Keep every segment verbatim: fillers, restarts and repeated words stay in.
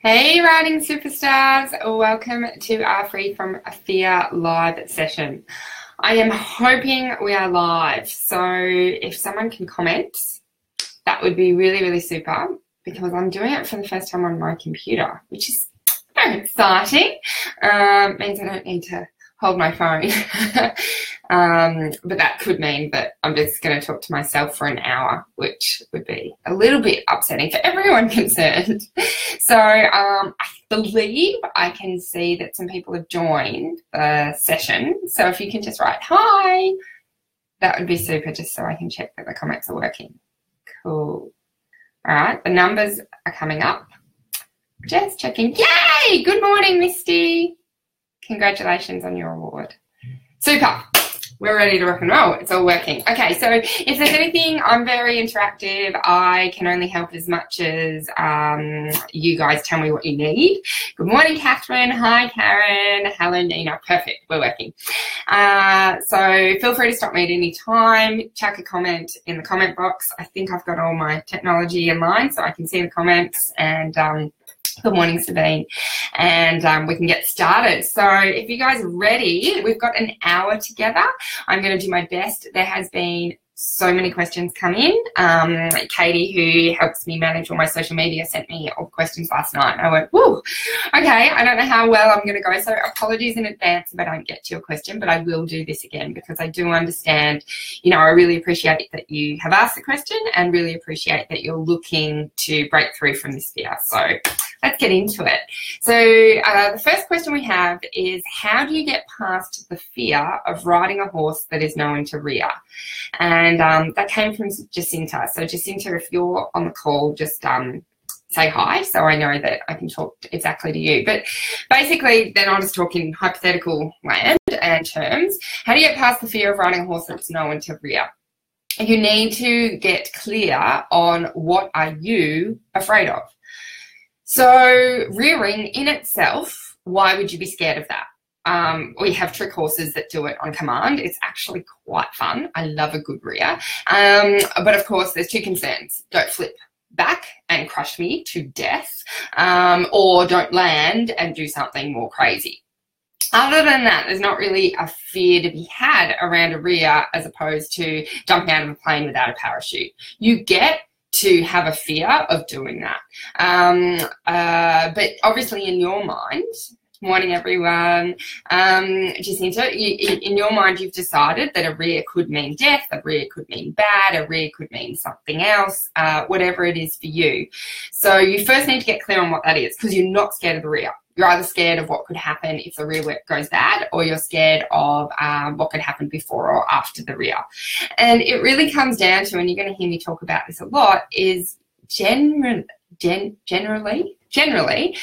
Hey riding superstars, welcome to our Free From Fear live session. I am hoping we are live, so if someone can comment, that would be really, really super, because I'm doing it for the first time on my computer, which is very exciting. Um, means I don't need to hold my phone. um, but that could mean that I'm just going to talk to myself for an hour, which would be a little bit upsetting for everyone concerned. So um, I believe I can see that some people have joined the session. So if you can just write hi, that would be super, just so I can check that the comments are working. Cool. All right, the numbers are coming up. Just checking. Yay! Good morning, Misty. Congratulations on your award. Super. We're ready to rock and roll. It's all working. Okay, so if there's anything, I'm very interactive. I can only help as much as um, you guys tell me what you need. Good morning, Catherine. Hi, Karen. Hello, Nina. Perfect. We're working. Uh, so feel free to stop me at any time. Chuck a comment in the comment box. I think I've got all my technology in line so I can see the comments, and um, good morning, Sabine, and um, we can get started. So if you guys are ready, we've got an hour together. I'm going to do my best. There has been so many questions come in. Um, Katie, who helps me manage all my social media, sent me all questions last night. I went, woo, okay, I don't know how well I'm going to go, so apologies in advance if I don't get to your question, but I will do this again because I do understand, you know, I really appreciate that you have asked the question and really appreciate that you're looking to break through from this fear. So let's get into it. So uh, the first question we have is, how do you get past the fear of riding a horse that is known to rear? And And um, that came from Jacinta. So, Jacinta, if you're on the call, just um, say hi so I know that I can talk exactly to you. But basically, then I'll just talk in hypothetical land and terms. How do you get past the fear of riding a horse that's known to rear? You need to get clear on what are you afraid of. So, rearing in itself, why would you be scared of that? Um, we have trick horses that do it on command. It's actually quite fun. I love a good rear. Um, but, of course, there's two concerns. Don't flip back and crush me to death, um, or don't land and do something more crazy. Other than that, there's not really a fear to be had around a rear as opposed to jumping out of a plane without a parachute. You get to have a fear of doing that. Um, uh, but, obviously, in your mind... Morning, everyone. Um, Jacinta, you, in your mind, you've decided that a rear could mean death, a rear could mean bad, a rear could mean something else, uh, whatever it is for you. So you first need to get clear on what that is, because you're not scared of the rear. You're either scared of what could happen if the rear goes bad, or you're scared of um, what could happen before or after the rear. And it really comes down to, and you're going to hear me talk about this a lot, is generally, gen- generally, Generally,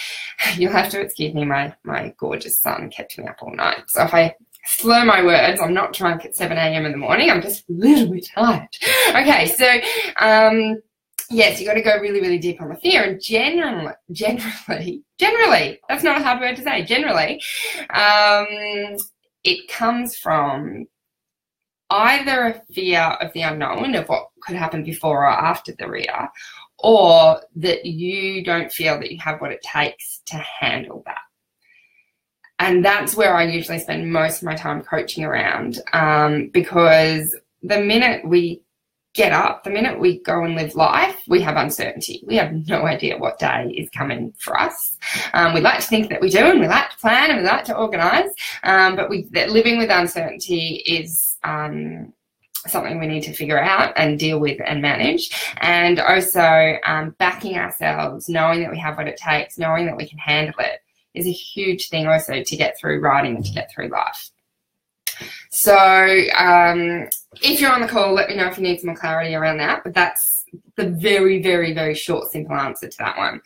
you'll have to excuse me, my, my gorgeous son kept me up all night. So if I slur my words, I'm not drunk at seven a.m. in the morning. I'm just a little bit tired. Okay, so, um, yes, you've got to go really, really deep on the fear. And generally, generally, generally, that's not a hard word to say, generally, um, it comes from either a fear of the unknown, of what could happen before or after the rear, or that you don't feel that you have what it takes to handle that. And that's where I usually spend most of my time coaching around, um, because the minute we get up, the minute we go and live life, we have uncertainty. We have no idea what day is coming for us. Um, we like to think that we do, and we like to plan, and we like to organise, um, but we, that living with uncertainty is... Um, something we need to figure out and deal with and manage, and also um, backing ourselves, knowing that we have what it takes, knowing that we can handle it, is a huge thing also to get through riding and to get through life. So um, if you're on the call, let me know if you need some more clarity around that, but that's the very, very, very short, simple answer to that one.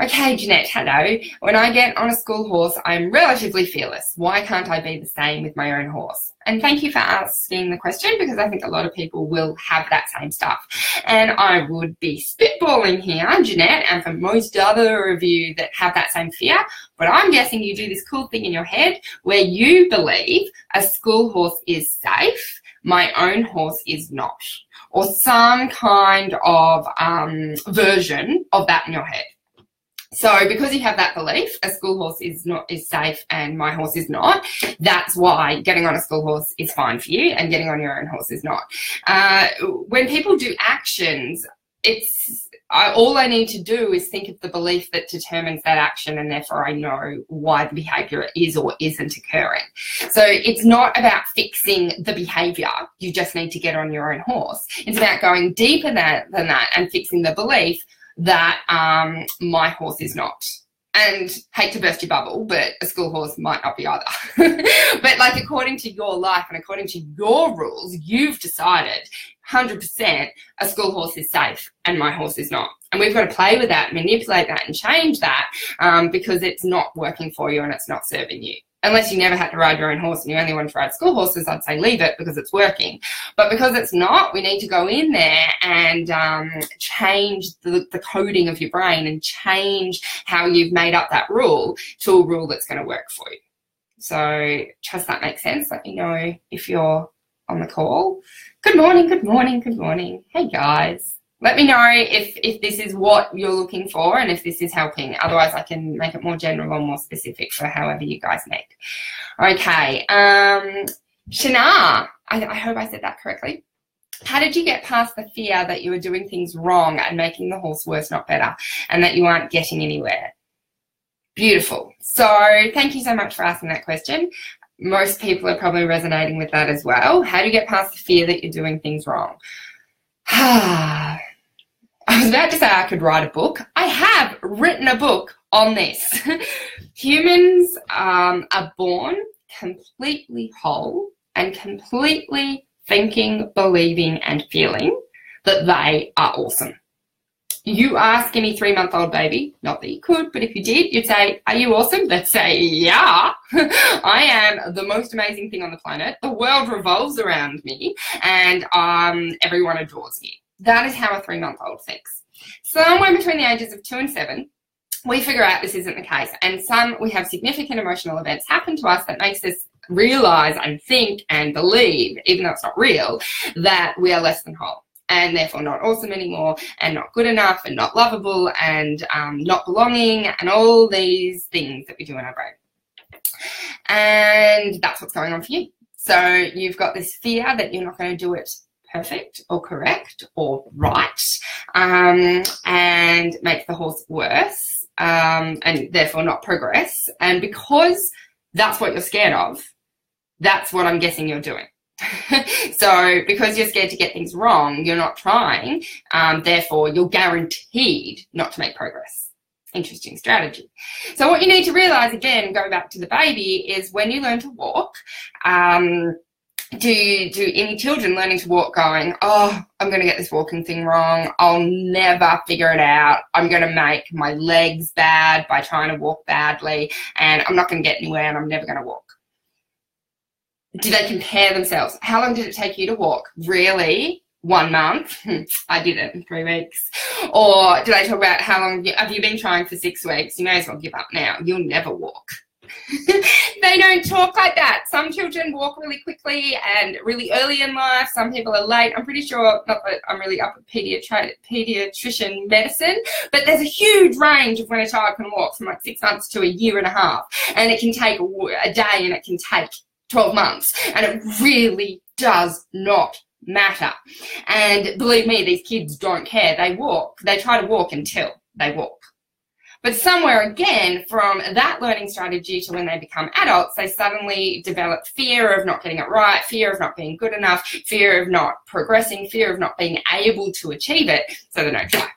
Okay, Jeanette, hello. When I get on a school horse, I'm relatively fearless. Why can't I be the same with my own horse? And thank you for asking the question, because I think a lot of people will have that same stuff. And I would be spitballing here, Jeanette, and for most other of you that have that same fear, but I'm guessing you do this cool thing in your head where you believe a school horse is safe, my own horse is not, or some kind of um, version of that in your head. So because you have that belief, a school horse is not is safe and my horse is not, that's why getting on a school horse is fine for you and getting on your own horse is not. Uh, when people do actions, it's I, all I need to do is think of the belief that determines that action, and therefore I know why the behaviour is or isn't occurring. So it's not about fixing the behaviour. You just need to get on your own horse. It's about going deeper that, than that and fixing the belief that um, my horse is not. And hate to burst your bubble, but a school horse might not be either. But like according to your life and according to your rules, you've decided one hundred percent a school horse is safe and my horse is not. And we've got to play with that, manipulate that and change that um, because it's not working for you and it's not serving you. Unless you never had to ride your own horse and you only wanted to ride school horses, I'd say leave it because it's working. But because it's not, we need to go in there and um, change the, the coding of your brain and change how you've made up that rule to a rule that's going to work for you. So trust that makes sense. Let me know if you're on the call. Good morning, good morning, good morning. Hey, guys. Let me know if, if this is what you're looking for and if this is helping. Otherwise, I can make it more general or more specific for however you guys make. Okay. Um, Shanna, I, I hope I said that correctly. How did you get past the fear that you were doing things wrong and making the horse worse, not better, and that you aren't getting anywhere? Beautiful. So thank you so much for asking that question. Most people are probably resonating with that as well. How do you get past the fear that you're doing things wrong? I was about to say I could write a book. I have written a book on this. Humans um, are born completely whole and completely thinking, believing, and feeling that they are awesome. You ask any three-month-old baby, not that you could, but if you did, you'd say, are you awesome? They'd say, yeah, I am the most amazing thing on the planet. The world revolves around me and um, everyone adores me. That is how a three-month-old thinks. Somewhere between the ages of two and seven, we figure out this isn't the case. And some, we have significant emotional events happen to us that makes us realise and think and believe, even though it's not real, that we are less than whole and therefore not awesome anymore and not good enough and not lovable and um, not belonging and all these things that we do in our brain. And that's what's going on for you. So you've got this fear that you're not going to do it perfect or correct or right, um, and makes the horse worse um, and therefore not progress. And because that's what you're scared of, that's what I'm guessing you're doing. So because you're scared to get things wrong, you're not trying, um, therefore you're guaranteed not to make progress. Interesting strategy. So what you need to realise, again, going back to the baby, is when you learn to walk, um, do, do any children learning to walk going, oh, I'm going to get this walking thing wrong, I'll never figure it out, I'm going to make my legs bad by trying to walk badly and I'm not going to get anywhere and I'm never going to walk. Do they compare themselves? How long did it take you to walk? Really? One month? I did it in three weeks. Or do they talk about how long have you been trying for six weeks? You may as well give up now. You'll never walk. They don't talk like that. Some children walk really quickly and really early in life. Some people are late. I'm pretty sure, not that I'm really up at pediatri- pediatrician medicine, but there's a huge range of when a child can walk from like six months to a year and a half. And it can take a day and it can take twelve months, and it really does not matter. And believe me, these kids don't care. They walk. They try to walk until they walk. But somewhere, again, from that learning strategy to when they become adults, they suddenly develop fear of not getting it right, fear of not being good enough, fear of not progressing, fear of not being able to achieve it, so they don't try.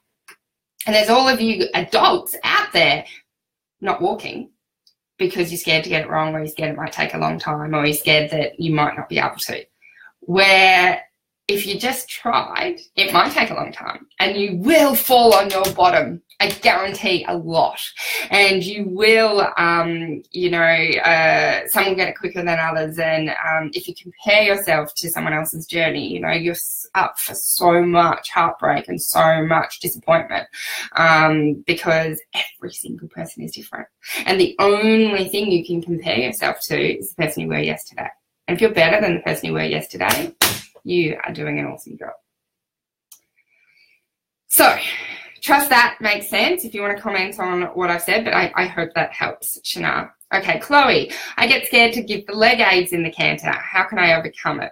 And there's all of you adults out there not walking, because you're scared to get it wrong, or you're scared it might take a long time, or you're scared that you might not be able to. Where if you just tried, it might take a long time and you will fall on your bottom, I guarantee, a lot. And you will, um, you know, uh, some will get it quicker than others. And um, if you compare yourself to someone else's journey, you know, you're up for so much heartbreak and so much disappointment um, because every single person is different. And the only thing you can compare yourself to is the person you were yesterday. And if you're better than the person you were yesterday, you are doing an awesome job. So trust that makes sense if you want to comment on what I've said, but I, I hope that helps, Shanna. Okay, Chloe, I get scared to give the leg aids in the canter. How can I overcome it?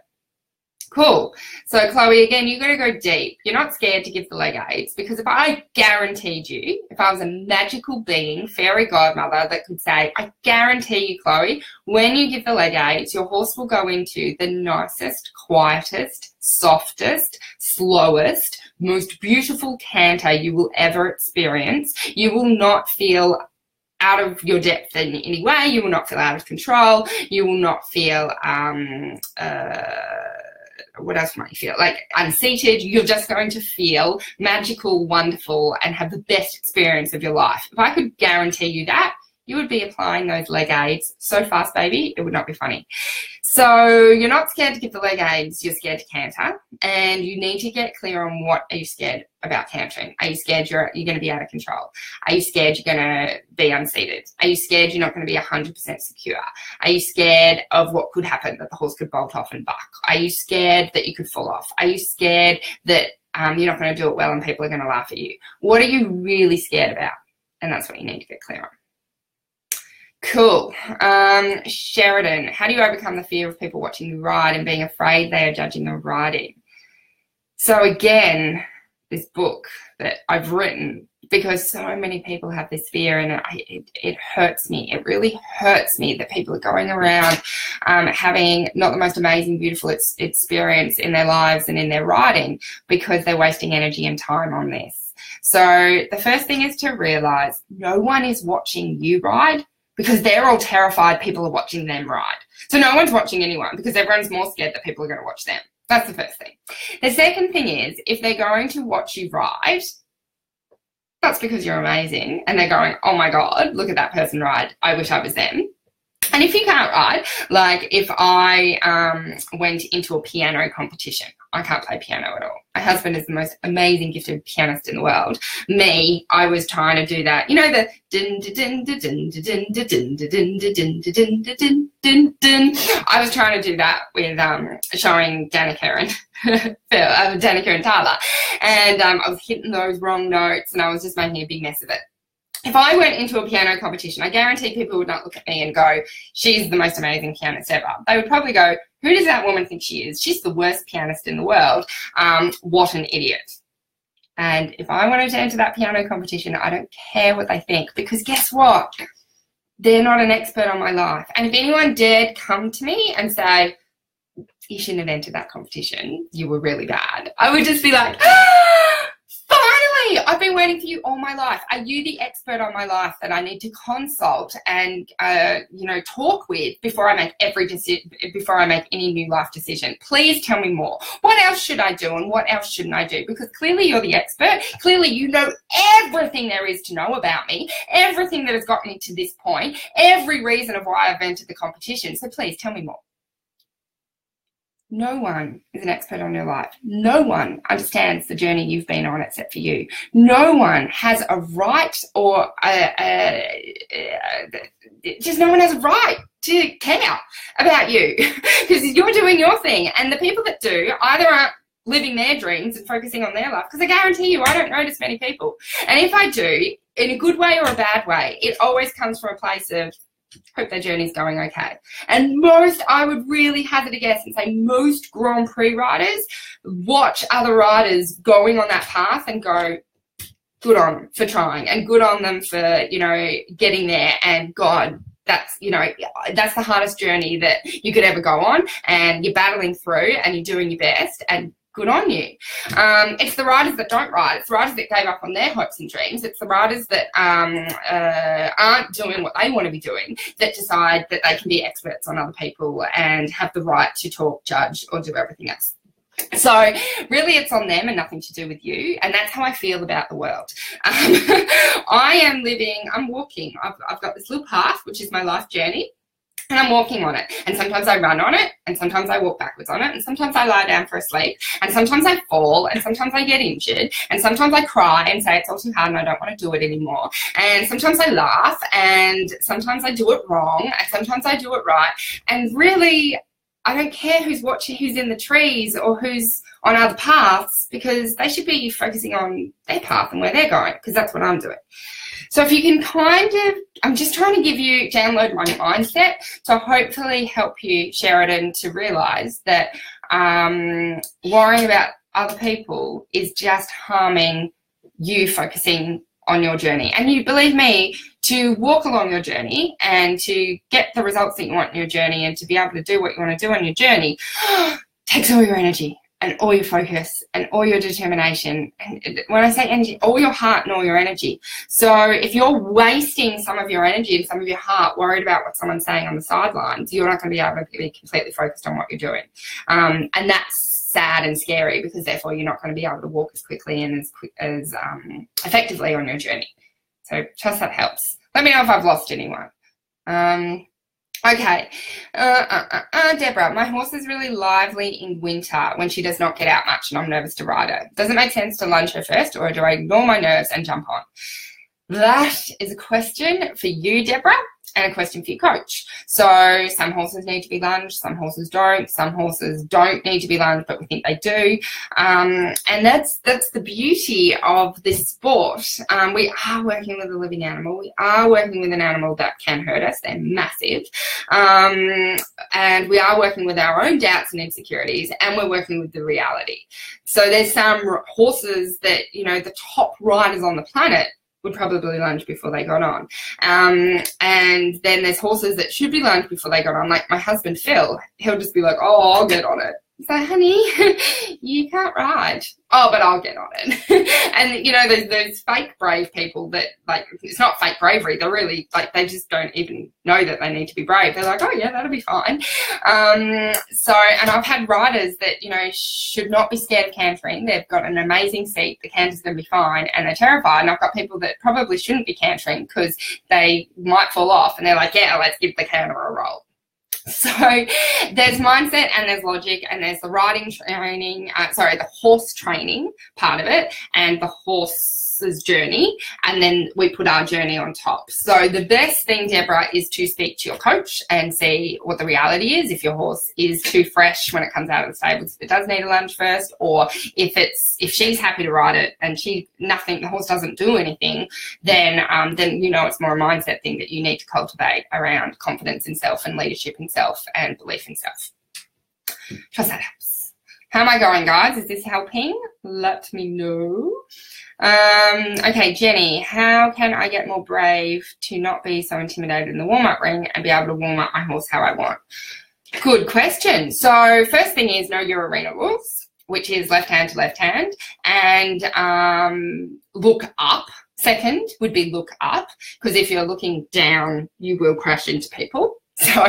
Cool. So, Chloe, again, you've got to go deep. You're not scared to give the leg aids, because if I guaranteed you, if I was a magical being, fairy godmother that could say, I guarantee you, Chloe, when you give the leg aids, your horse will go into the nicest, quietest, softest, slowest, most beautiful canter you will ever experience. You will not feel out of your depth in any way. You will not feel out of control. You will not feel... um uh what else might you feel? Like unseated. You're just going to feel magical, wonderful, and have the best experience of your life. If I could guarantee you that, you would be applying those leg aids so fast, baby, it would not be funny. So you're not scared to give the leg aids, you're scared to canter, and you need to get clear on what are you scared about cantering. Are you scared you're, you're going to be out of control? Are you scared you're going to be unseated? Are you scared you're not going to be one hundred percent secure? Are you scared of what could happen, that the horse could bolt off and buck? Are you scared that you could fall off? Are you scared that um, you're not going to do it well and people are going to laugh at you? What are you really scared about? And that's what you need to get clear on. Cool. Um, Sheridan, how do you overcome the fear of people watching you ride and being afraid they are judging your riding? So again, this book that I've written, because so many people have this fear, and it, it, it hurts me. It really hurts me that people are going around um, having not the most amazing, beautiful ex- experience in their lives and in their riding, because they're wasting energy and time on this. So the first thing is to realise no one is watching you ride, because they're all terrified people are watching them ride. So no one's watching anyone, because everyone's more scared that people are going to watch them. That's the first thing. The second thing is, if they're going to watch you ride, that's because you're amazing, and they're going, oh, my God, look at that person ride. I wish I was them. And if you can't ride, like if I um, went into a piano competition, I can't play piano at all. My husband is the most amazing gifted pianist in the world. Me, I was trying to do that. You know, the dun dun dun dun dun dun dun dun dun dun dun dun dun. I was trying to do that with um, showing Danica and Phil, uh, Danica and Tyler, and um, I was hitting those wrong notes, and I was just making a big mess of it. If I went into a piano competition, I guarantee people would not look at me and go, she's the most amazing pianist ever. They would probably go, who does that woman think she is? She's the worst pianist in the world. Um, what an idiot. And if I wanted to enter that piano competition, I don't care what they think, because guess what? They're not an expert on my life. And if anyone dared come to me and say, you shouldn't have entered that competition, you were really bad, I would just be like, ah! I've been waiting for you all my life. Are you the expert on my life that I need to consult and, uh, you know, talk with before I make every decision, before I make any new life decision? Please tell me more. What else should I do and what else shouldn't I do? Because clearly you're the expert. Clearly you know everything there is to know about me, everything that has gotten me to this point, every reason of why I've entered the competition. So please tell me more. No one is an expert on your life. No one understands the journey you've been on except for you. No one has a right or a, a, a, just no one has a right to care about you, because you're doing your thing. And the people that do either aren't living their dreams and focusing on their life, because I guarantee you I don't notice many people. And if I do, in a good way or a bad way, it always comes from a place of, hope their journey's going okay. And most, I would really hazard a guess and say most Grand Prix riders watch other riders going on that path and go, good on them for trying, and good on them for, you know, getting there, and God, that's, you know, that's the hardest journey that you could ever go on, and you're battling through and you're doing your best, and good on you. Um, it's the riders that don't ride. It's the riders that gave up on their hopes and dreams. It's the riders that um, uh, aren't doing what they want to be doing that decide that they can be experts on other people and have the right to talk, judge, or do everything else. So really it's on them and nothing to do with you, and that's how I feel about the world. Um, I am living, I'm walking. I've, I've got this little path, which is my life journey, and I'm walking on it, and sometimes I run on it, and sometimes I walk backwards on it, and sometimes I lie down for a sleep, and sometimes I fall, and sometimes I get injured, and sometimes I cry and say it's all too hard and I don't want to do it anymore, and sometimes I laugh, and sometimes I do it wrong, and sometimes I do it right, and really I don't care who's watching, who's in the trees or who's on other paths, because they should be focusing on their path and where they're going, because that's what I'm doing. So if you can kind of, I'm just trying to give you, download my mindset to hopefully help you, Sheridan, to realise that um, worrying about other people is just harming you focusing on your journey. And you, believe me, to walk along your journey and to get the results that you want in your journey and to be able to do what you want to do on your journey takes all your energy and all your focus and all your determination. And when I say energy, all your heart and all your energy. So if you're wasting some of your energy and some of your heart worried about what someone's saying on the sidelines, you're not going to be able to be completely focused on what you're doing. Um, and that's sad and scary, because therefore you're not going to be able to walk as quickly and as quick, as um, effectively on your journey. So trust that helps. Let me know if I've lost anyone. Um, okay. Uh, uh, uh, uh, Deborah, my horse is really lively in winter when she does not get out much and I'm nervous to ride her. Does it make sense to lunge her first, or do I ignore my nerves and jump on? That is a question for you, Deborah, and a question for your coach. So some horses need to be lunged, some horses don't, some horses don't need to be lunged, but we think they do. Um, and that's that's the beauty of this sport. Um, we are working with a living animal. We are working with an animal that can hurt us. They're massive. Um, and we are working with our own doubts and insecurities, and we're working with the reality. So there's some horses that, you know, the top riders on the planet would probably lunge before they got on. Um, and then there's horses that should be lunged before they got on. Like my husband, Phil, he'll just be like, oh, I'll get on it. So, honey, you can't ride. Oh, but I'll get on it. And, you know, there's those fake brave people that, like, it's not fake bravery. They're really, like, they just don't even know that they need to be brave. They're like, oh, yeah, that'll be fine. Um, so, and I've had riders that, you know, should not be scared of cantering. They've got an amazing seat. The canter's going to be fine, and they're terrified. And I've got people that probably shouldn't be cantering because they might fall off, and they're like, yeah, let's give the canter a roll. So there's mindset and there's logic and there's the riding training, uh, sorry, the horse training part of it and the horse's journey, and then we put our journey on top. So the best thing, Deborah, is to speak to your coach and see what the reality is. If your horse is too fresh when it comes out of the stables, if it does need a lunge first, or if it's if she's happy to ride it and she nothing, the horse doesn't do anything, then um, then you know it's more a mindset thing that you need to cultivate around confidence in self and leadership in self and belief in self. Trust that helps. How am I going, guys? Is this helping? Let me know. Um, okay, Jenny, how can I get more brave to not be so intimidated in the warm-up ring and be able to warm up my horse how I want? Good question. So first thing is know your arena rules, which is left hand to left hand, and um, look up. Second would be look up, because if you're looking down, you will crash into people. So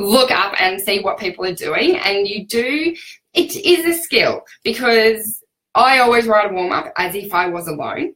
look up and see what people are doing. And you do, it is a skill, because I always ride a warm-up as if I was alone.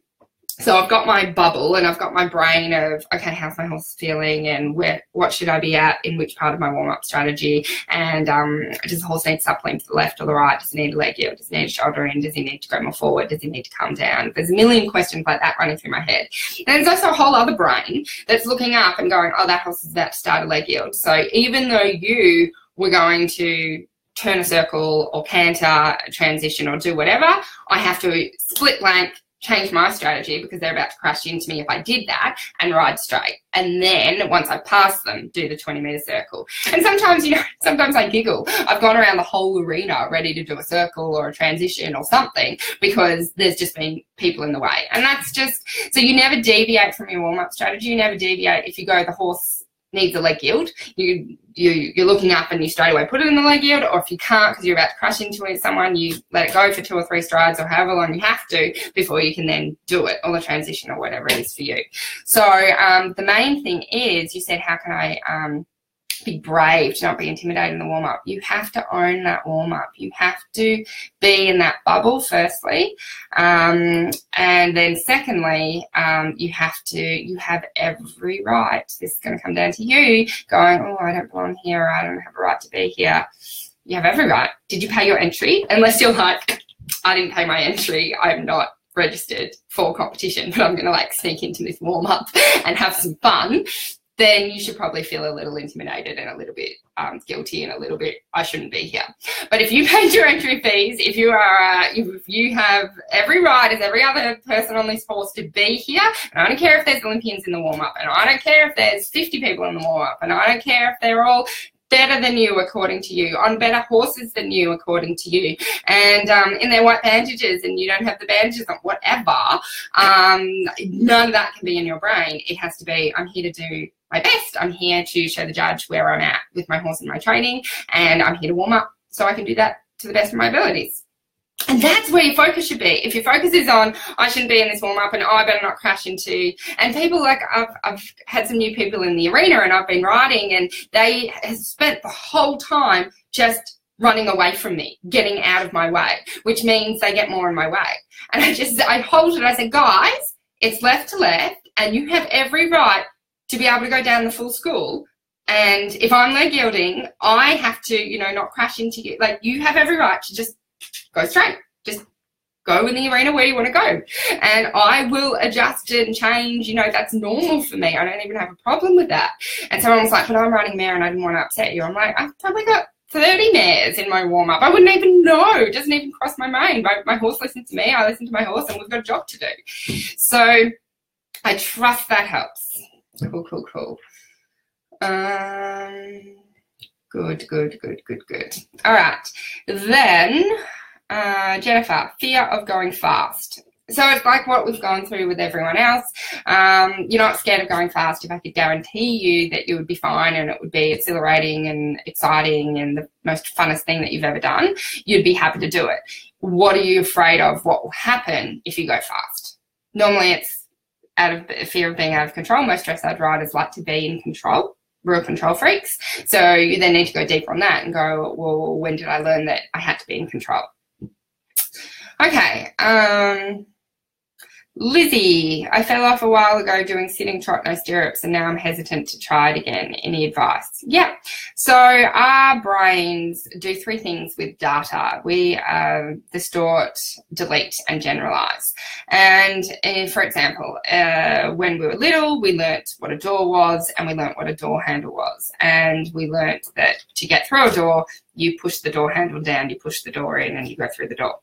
So I've got my bubble and I've got my brain of, okay, how's my horse feeling, and where, what should I be at in which part of my warm-up strategy, and um, does the horse need to supplement to the left or the right, does he need a leg in, does he need a shoulder in, does he need to go more forward, does he need to come down? There's a million questions like that running through my head. And there's also a whole other brain that's looking up and going, oh, that horse is about to start a leg yield. So even though you were going to turn a circle or canter, transition or do whatever, I have to split length, change my strategy, because they're about to crash into me if I did that, and ride straight. And then once I pass them, do the twenty metre circle. And sometimes, you know, sometimes I giggle. I've gone around the whole arena ready to do a circle or a transition or something, because there's just been people in the way. And that's just, so you never deviate from your warm-up strategy. You never deviate. If you go, the horse needs a leg yield, you, you, you're looking up and you straight away put it in the leg yield, or if you can't because you're about to crash into someone, you let it go for two or three strides or however long you have to before you can then do it, or the transition or whatever it is for you. So um, the main thing is, you said, how can I um, be brave to not be intimidated in the warm-up? You have to own that warm-up. You have to be in that bubble firstly, um, and then secondly, um, you have to you have every right, this is going to come down to you going, oh, I don't belong here, I don't have a right to be here. You have every right. Did you pay your entry? Unless you're like, I didn't pay my entry, I'm not registered for competition, but I'm going to like sneak into this warm-up and have some fun. then you should probably feel a little intimidated and a little bit um, guilty and a little bit, I shouldn't be here. But if you paid your entry fees, if you are, uh, if you have every right as every other person on this horse to be here, and I don't care if there's Olympians in the warm-up, and I don't care if there's fifty people in the warm-up, and I don't care if they're all better than you according to you, on better horses than you according to you, and um, in their white bandages and you don't have the bandages on, whatever, um, none of that can be in your brain. It has to be, I'm here to do my best, I'm here to show the judge where I'm at with my horse and my training, and I'm here to warm up so I can do that to the best of my abilities. And that's where your focus should be. If your focus is on, I shouldn't be in this warm-up, and oh, I better not crash into, and people like, I've, I've had some new people in the arena and I've been riding, and they have spent the whole time just running away from me, getting out of my way, which means they get more in my way. And I just, I halted, I said, guys, it's left to left, and you have every right to be able to go down the full school. And if I'm leg yielding, I have to, you know, not crash into you. Like, you have every right to just go straight. Just go in the arena where you want to go. And I will adjust it and change. You know, that's normal for me. I don't even have a problem with that. And someone was like, but I'm riding mare and I didn't want to upset you. I'm like, I've probably got thirty mares in my warm-up. I wouldn't even know. It doesn't even cross my mind. My, my horse listens to me. I listen to my horse, and we've got a job to do. So I trust that helps. Cool, cool, cool. Um, good, good, good, good, good. All right. Then... Uh, Jennifer, fear of going fast. So it's like what we've gone through with everyone else. Um, you're not scared of going fast. If I could guarantee you that you would be fine and it would be exhilarating and exciting and the most funnest thing that you've ever done, you'd be happy to do it. What are you afraid of? What will happen if you go fast? Normally it's out of fear of being out of control. Most dressage riders like to be in control. Real control freaks. So you then need to go deep on that and go, well, when did I learn that I had to be in control? Okay, um, Lizzie, I fell off a while ago doing sitting trot, no stirrups, and now I'm hesitant to try it again. Any advice? Yeah, so our brains do three things with data. We uh, distort, delete, and generalise. And uh, for example, uh, when we were little, we learnt what a door was, and we learnt what a door handle was. And we learnt that to get through a door, you push the door handle down, you push the door in, and you go through the door.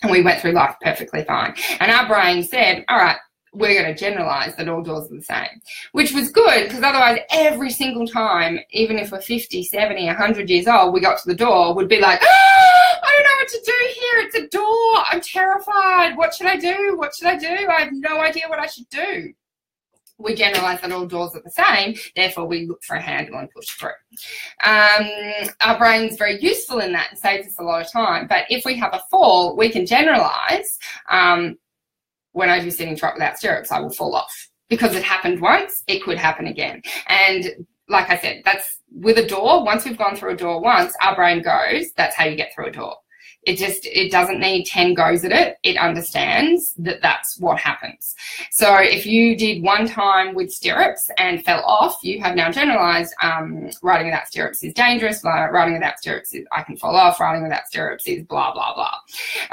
And we went through life perfectly fine. And our brain said, all right, we're going to generalise that all doors are the same, which was good because otherwise every single time, even if we're fifty, seventy, one hundred years old, we got to the door, we'd be like, oh, I don't know what to do here. It's a door. I'm terrified. What should I do? What should I do? I have no idea what I should do. We generalise that all doors are the same, therefore we look for a handle and push through. Um, our brain's very useful in that and saves us a lot of time, but if we have a fall, we can generalise. Um, when I do sitting trot without stirrups, I will fall off. Because it happened once, it could happen again. And like I said, that's with a door, once we've gone through a door once, our brain goes, that's how you get through a door. It just, it doesn't need ten goes at it. It understands that that's what happens. So if you did one time with stirrups and fell off, you have now generalised um, riding without stirrups is dangerous, riding without stirrups is I can fall off, riding without stirrups is blah, blah, blah.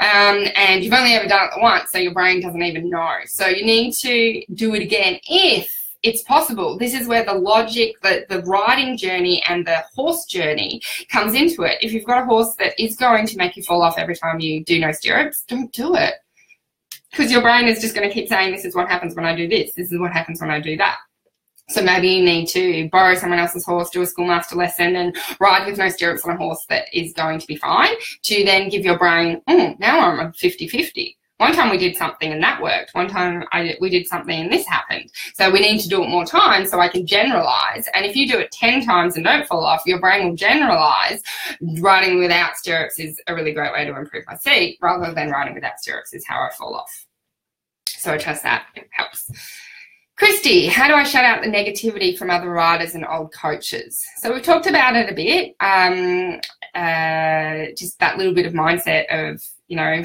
Um, and you've only ever done it once, so your brain doesn't even know. So you need to do it again if it's possible. This is where the logic, the, the riding journey and the horse journey comes into it. If you've got a horse that is going to make you fall off every time you do no stirrups, don't do it, because your brain is just going to keep saying this is what happens when I do this, this is what happens when I do that. So maybe you need to borrow someone else's horse, do a schoolmaster lesson and ride with no stirrups on a horse that is going to be fine, to then give your brain, mm, now I'm fifty-fifty. One time we did something and that worked. One time I, we did something and this happened. So we need to do it more times so I can generalise. And if you do it ten times and don't fall off, your brain will generalise riding without stirrups is a really great way to improve my seat rather than riding without stirrups is how I fall off. So I trust that it helps. Christy, how do I shut out the negativity from other riders and old coaches? So we've talked about it a bit, um, uh, just that little bit of mindset of, you know,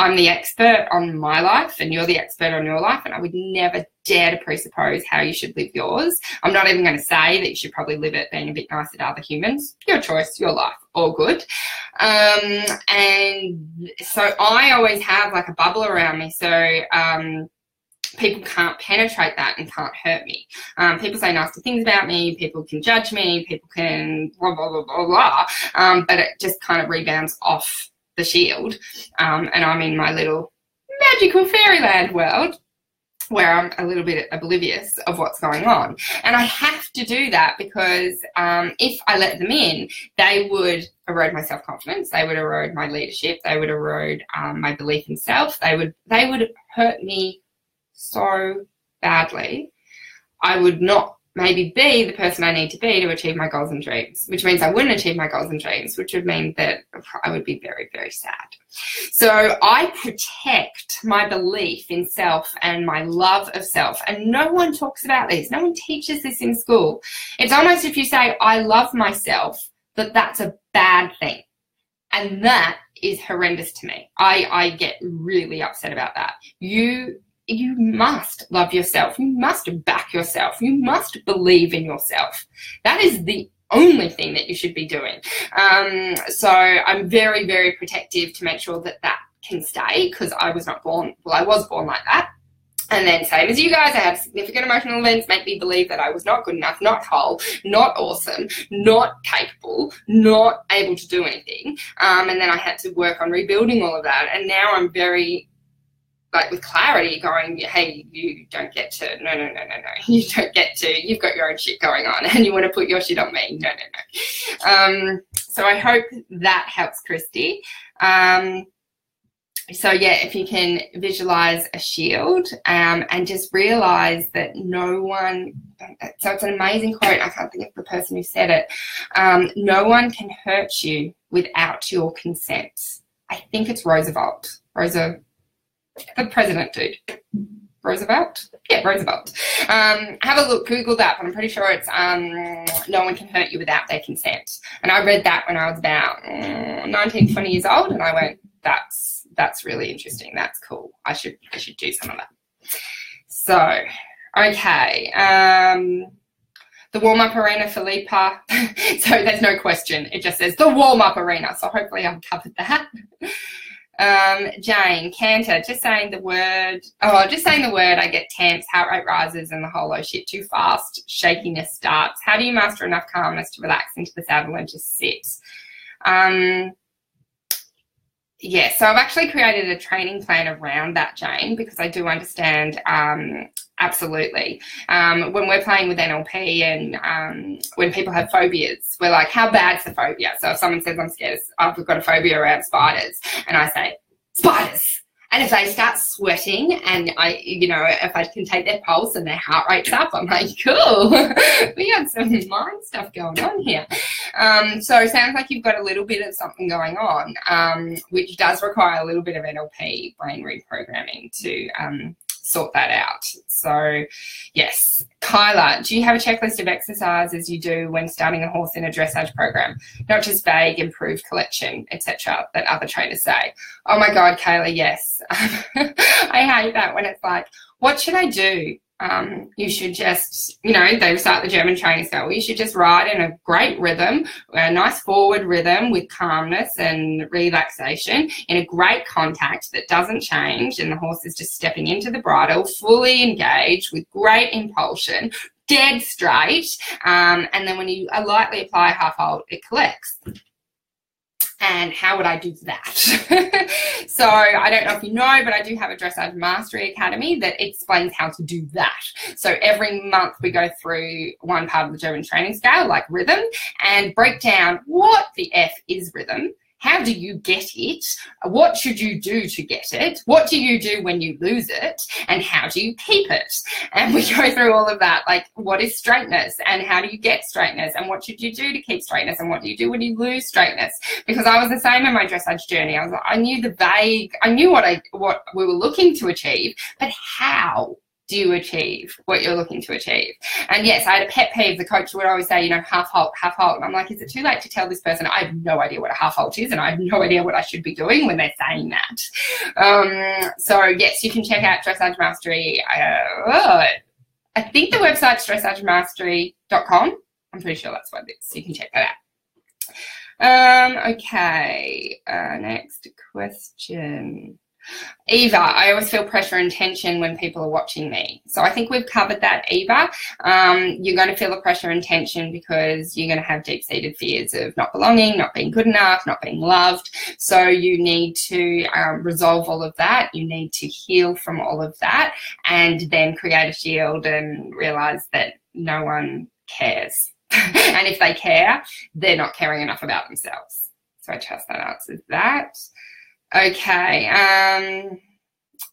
I'm the expert on my life and you're the expert on your life, and I would never dare to presuppose how you should live yours. I'm not even going to say that you should probably live it being a bit nicer to other humans. Your choice, your life, all good. Um, and so I always have like a bubble around me. So um, people can't penetrate that and can't hurt me. Um, people say nasty things about me, people can judge me, people can blah, blah, blah, blah, blah, um, but it just kind of rebounds off the shield, um, and I'm in my little magical fairyland world where I'm a little bit oblivious of what's going on. And I have to do that because um, if I let them in, they would erode my self-confidence, they would erode my leadership, they would erode um, my belief in self, they would, they would hurt me so badly. I would not maybe be the person I need to be to achieve my goals and dreams, which means I wouldn't achieve my goals and dreams, which would mean that I would be very, very sad. So I protect my belief in self and my love of self, and no one talks about this. No one teaches this in school. It's almost, if you say, I love myself, that that's a bad thing, and that is horrendous to me. I, I get really upset about that. You You must love yourself. You must back yourself. You must believe in yourself. That is the only thing that you should be doing. Um, so I'm very, very protective to make sure that that can stay, because I was not born, well, I was born like that. And then same as you guys, I had significant emotional events make me believe that I was not good enough, not whole, not awesome, not capable, not able to do anything. Um, and then I had to work on rebuilding all of that. And now I'm very, like, with clarity, going, hey, you don't get to, no, no, no, no, no, you don't get to, you've got your own shit going on and you want to put your shit on me. No, no, no. Um, so I hope that helps, Christy. Um, so, yeah, if you can visualize a shield um, and just realize that no one, so it's an amazing quote. I can't think of the person who said it. Um, no one can hurt you without your consent. I think it's Roosevelt. Roosevelt. The president dude. Roosevelt? Yeah, Roosevelt. Um, have a look, Google that, but I'm pretty sure it's um, no one can hurt you without their consent. And I read that when I was about um, nineteen, twenty years old, and I went, that's that's really interesting. That's cool. I should I should do some of that. So, okay. Um, the warm-up arena, Philippa. So there's no question. It just says the warm-up arena. So hopefully I've covered that. Um, Jane, canter, just saying the word, oh, just saying the word, I get tense, heart rate rises and the whole oh shit too fast, shakiness starts. How do you master enough calmness to relax into the saddle and just sit? Um, yeah, so I've actually created a training plan around that, Jane, because I do understand, um, absolutely. Um, when we're playing with N L P and um, when people have phobias, we're like, how bad's the phobia? So if someone says I'm scared, I've got a phobia around spiders, and I say, spiders. And if they start sweating and, I, you know, if I can take their pulse and their heart rate's up, I'm like, cool, we have some mind stuff going on here. Um, so it sounds like you've got a little bit of something going on, um, which does require a little bit of N L P brain reprogramming to um, sort that out. So, yes. Kyla, do you have a checklist of exercises you do when starting a horse in a dressage program? Not just vague, improved collection, et cetera, that other trainers say. Oh, my God, Kayla, yes. I hate that when it's like, what should I do? Um, you should just, you know, they start the German training style. You should just ride in a great rhythm, a nice forward rhythm with calmness and relaxation in a great contact that doesn't change, and the horse is just stepping into the bridle, fully engaged with great impulsion, dead straight, um, and then when you lightly apply half hold, it collects. And how would I do that? So I don't know if you know, but I do have a Dressage Mastery Academy that explains how to do that. So every month we go through one part of the German training scale, like rhythm, and break down what the F is rhythm. How do you get it? What should you do to get it? What do you do when you lose it? And how do you keep it? And we go through all of that, like what is straightness and how do you get straightness and what should you do to keep straightness and what do you do when you lose straightness? Because I was the same in my dressage journey. I was like, I knew the vague, I knew what I what we were looking to achieve, but how do you achieve what you're looking to achieve? And yes, I had a pet peeve. The coach would always say, you know, half halt, half halt. And I'm like, is it too late to tell this person? I have no idea what a half halt is, and I have no idea what I should be doing when they're saying that. Um, so yes, you can check out Dressage Mastery. Uh, oh, I think the website's dressage mastery dot com. I'm pretty sure that's what it is. So you can check that out. Um, okay, uh, next question. Eva, I always feel pressure and tension when people are watching me. So I think we've covered that, Eva. Um, you're going to feel the pressure and tension because you're going to have deep-seated fears of not belonging, not being good enough, not being loved. So you need to um, resolve all of that. You need to heal from all of that and then create a shield and realize that no one cares. And if they care, they're not caring enough about themselves. So I trust that answers that. Okay, um,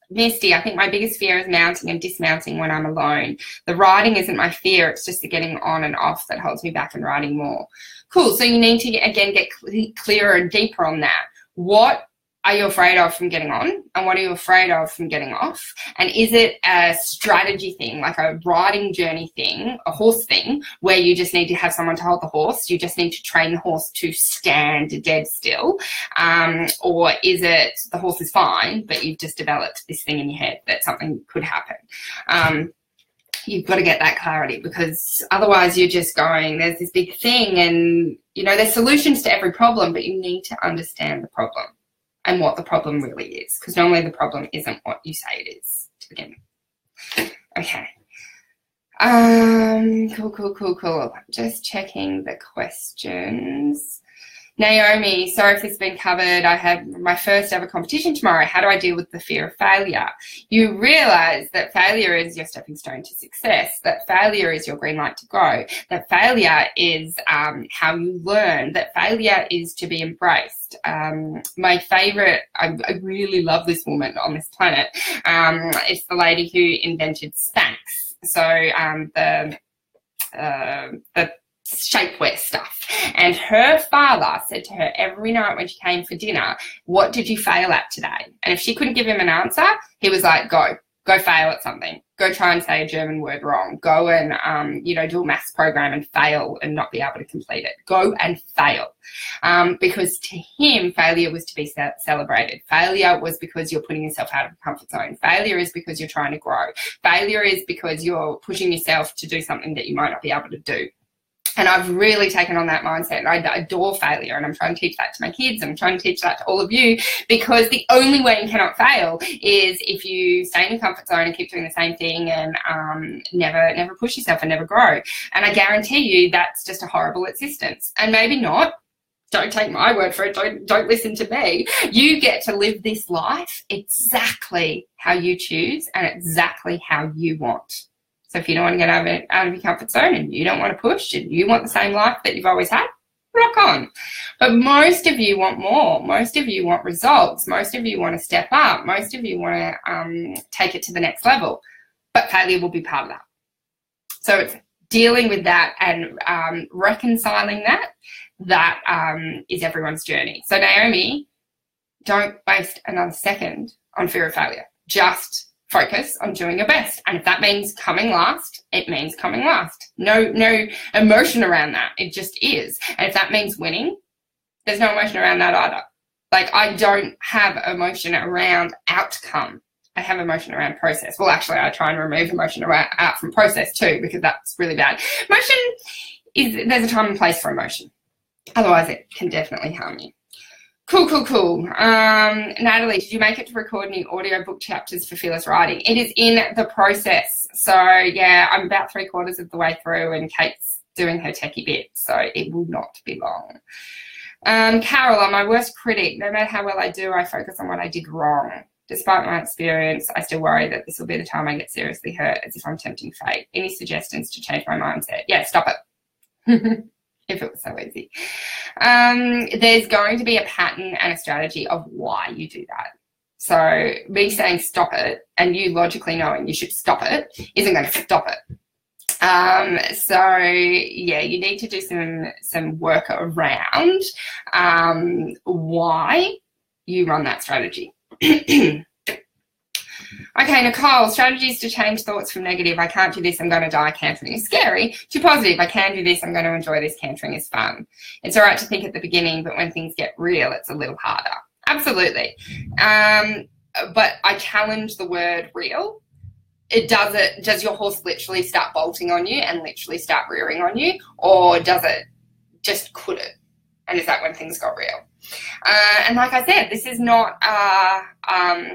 Misty, I think my biggest fear is mounting and dismounting when I'm alone. The riding isn't my fear, it's just the getting on and off that holds me back and riding more. Cool, so you need to, again, get cl- clearer and deeper on that. What are you afraid of from getting on and what are you afraid of from getting off? And is it a strategy thing, like a riding journey thing, a horse thing, where you just need to have someone to hold the horse, you just need to train the horse to stand dead still? Um, or is it the horse is fine, but you've just developed this thing in your head that something could happen? Um, you've got to get that clarity because otherwise you're just going, there's this big thing and, you know, there's solutions to every problem, but you need to understand the problem and what the problem really is, because normally the problem isn't what you say it is to begin with. Okay. Um, cool, cool, cool, cool. Just checking the questions. Naomi, sorry if this has been covered. I have my first ever competition tomorrow. How do I deal with the fear of failure? You realise that failure is your stepping stone to success, that failure is your green light to go, that failure is um, how you learn, that failure is to be embraced. Um, my favourite, I, I really love this woman on this planet, um, it's the lady who invented Spanx. So um, the uh, the shapewear stuff, and her father said to her every night when she came for dinner, what did you fail at today? And if she couldn't give him an answer, he was like, go go fail at something, go try and say a German word wrong, go and um you know do a maths program and fail and not be able to complete it, go and fail, um because to him failure was to be celebrated. Failure was because you're putting yourself out of the comfort zone. Failure is because you're trying to grow. Failure is because you're pushing yourself to do something that you might not be able to do. And I've really taken on that mindset, and I adore failure, and I'm trying to teach that to my kids, and I'm trying to teach that to all of you, because the only way you cannot fail is if you stay in your comfort zone and keep doing the same thing and um, never never push yourself and never grow. And I guarantee you that's just a horrible existence. And maybe not. Don't take my word for it. Don't, don't listen to me. You get to live this life exactly how you choose and exactly how you want. So if you don't want to get out of, it, out of your comfort zone and you don't want to push and you want the same life that you've always had, rock on. But most of you want more. Most of you want results. Most of you want to step up. Most of you want to um, take it to the next level. But failure will be part of that. So it's dealing with that and um, reconciling that. That um, is everyone's journey. So Naomi, don't waste another second on fear of failure. Just focus on doing your best, and if that means coming last, it means coming last. No, no emotion around that. It just is. And if that means winning, there's no emotion around that either. Like, I don't have emotion around outcome. I have emotion around process. Well, actually, I try and remove emotion around, out from process too, because that's really bad. Emotion is, there's a time and place for emotion. Otherwise, it can definitely harm you. Cool, cool, cool. Um, Natalie, did you make it to record any audio book chapters for Fearless Riding? It is in the process. So, yeah, I'm about three quarters of the way through and Kate's doing her techie bit, so it will not be long. Um, Carol, I'm my worst critic. No matter how well I do, I focus on what I did wrong. Despite my experience, I still worry that this will be the time I get seriously hurt, as if I'm tempting fate. Any suggestions to change my mindset? Yeah, stop it. If it was so easy. Um, there's going to be a pattern and a strategy of why you do that. So me saying stop it and you logically knowing you should stop it isn't going to stop it. Um, so, yeah, you need to do some, some work around um, why you run that strategy. Okay, Nicole, strategies to change thoughts from negative, I can't do this, I'm going to die, cantering is scary, to positive, I can do this, I'm going to enjoy this, cantering is fun. It's all right to think at the beginning, but when things get real, it's a little harder. Absolutely. Um, but I challenge the word real. It does it, does your horse literally start bolting on you and literally start rearing on you, or does it just could it? And is that when things got real? Uh, and like I said, this is not uh, um,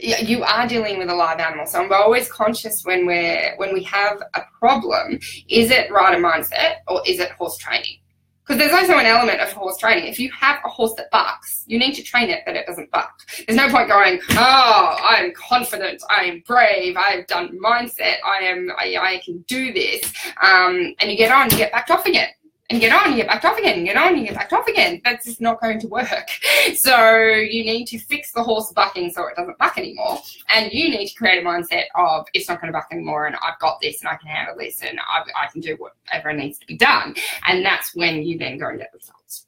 you are dealing with a live animal. So I'm always conscious when we're when we have a problem, is it rider mindset or is it horse training? Because there's also an element of horse training. If you have a horse that barks, you need to train it that it doesn't bark. There's no point going, oh, I'm confident, I'm brave, I've done mindset, I am, I, I can do this. Um, and you get on, you get backed off again. And get on, you get backed off again, and get on, you get backed off again. That's just not going to work. So you need to fix the horse bucking so it doesn't buck anymore. And you need to create a mindset of it's not going to buck anymore, and I've got this, and I can handle this, and I've, I can do whatever needs to be done. And that's when you then go and get the results.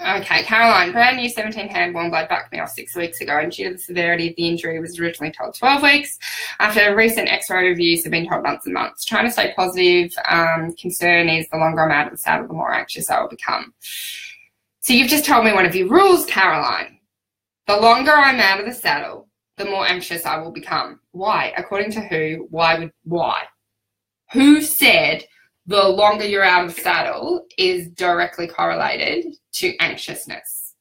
Okay, Caroline, brand new seventeen-hand long blade bucked me off six weeks ago, and due to the severity of the injury, was originally told twelve weeks. After a recent X-ray reviews, I've been told months and months. Trying to stay positive. Um, concern is the longer I'm out of the saddle, the more anxious I will become. So you've just told me one of your rules, Caroline. The longer I'm out of the saddle, the more anxious I will become. Why? According to who? Why would? Why? Who said the longer you're out of the saddle is directly correlated to anxiousness?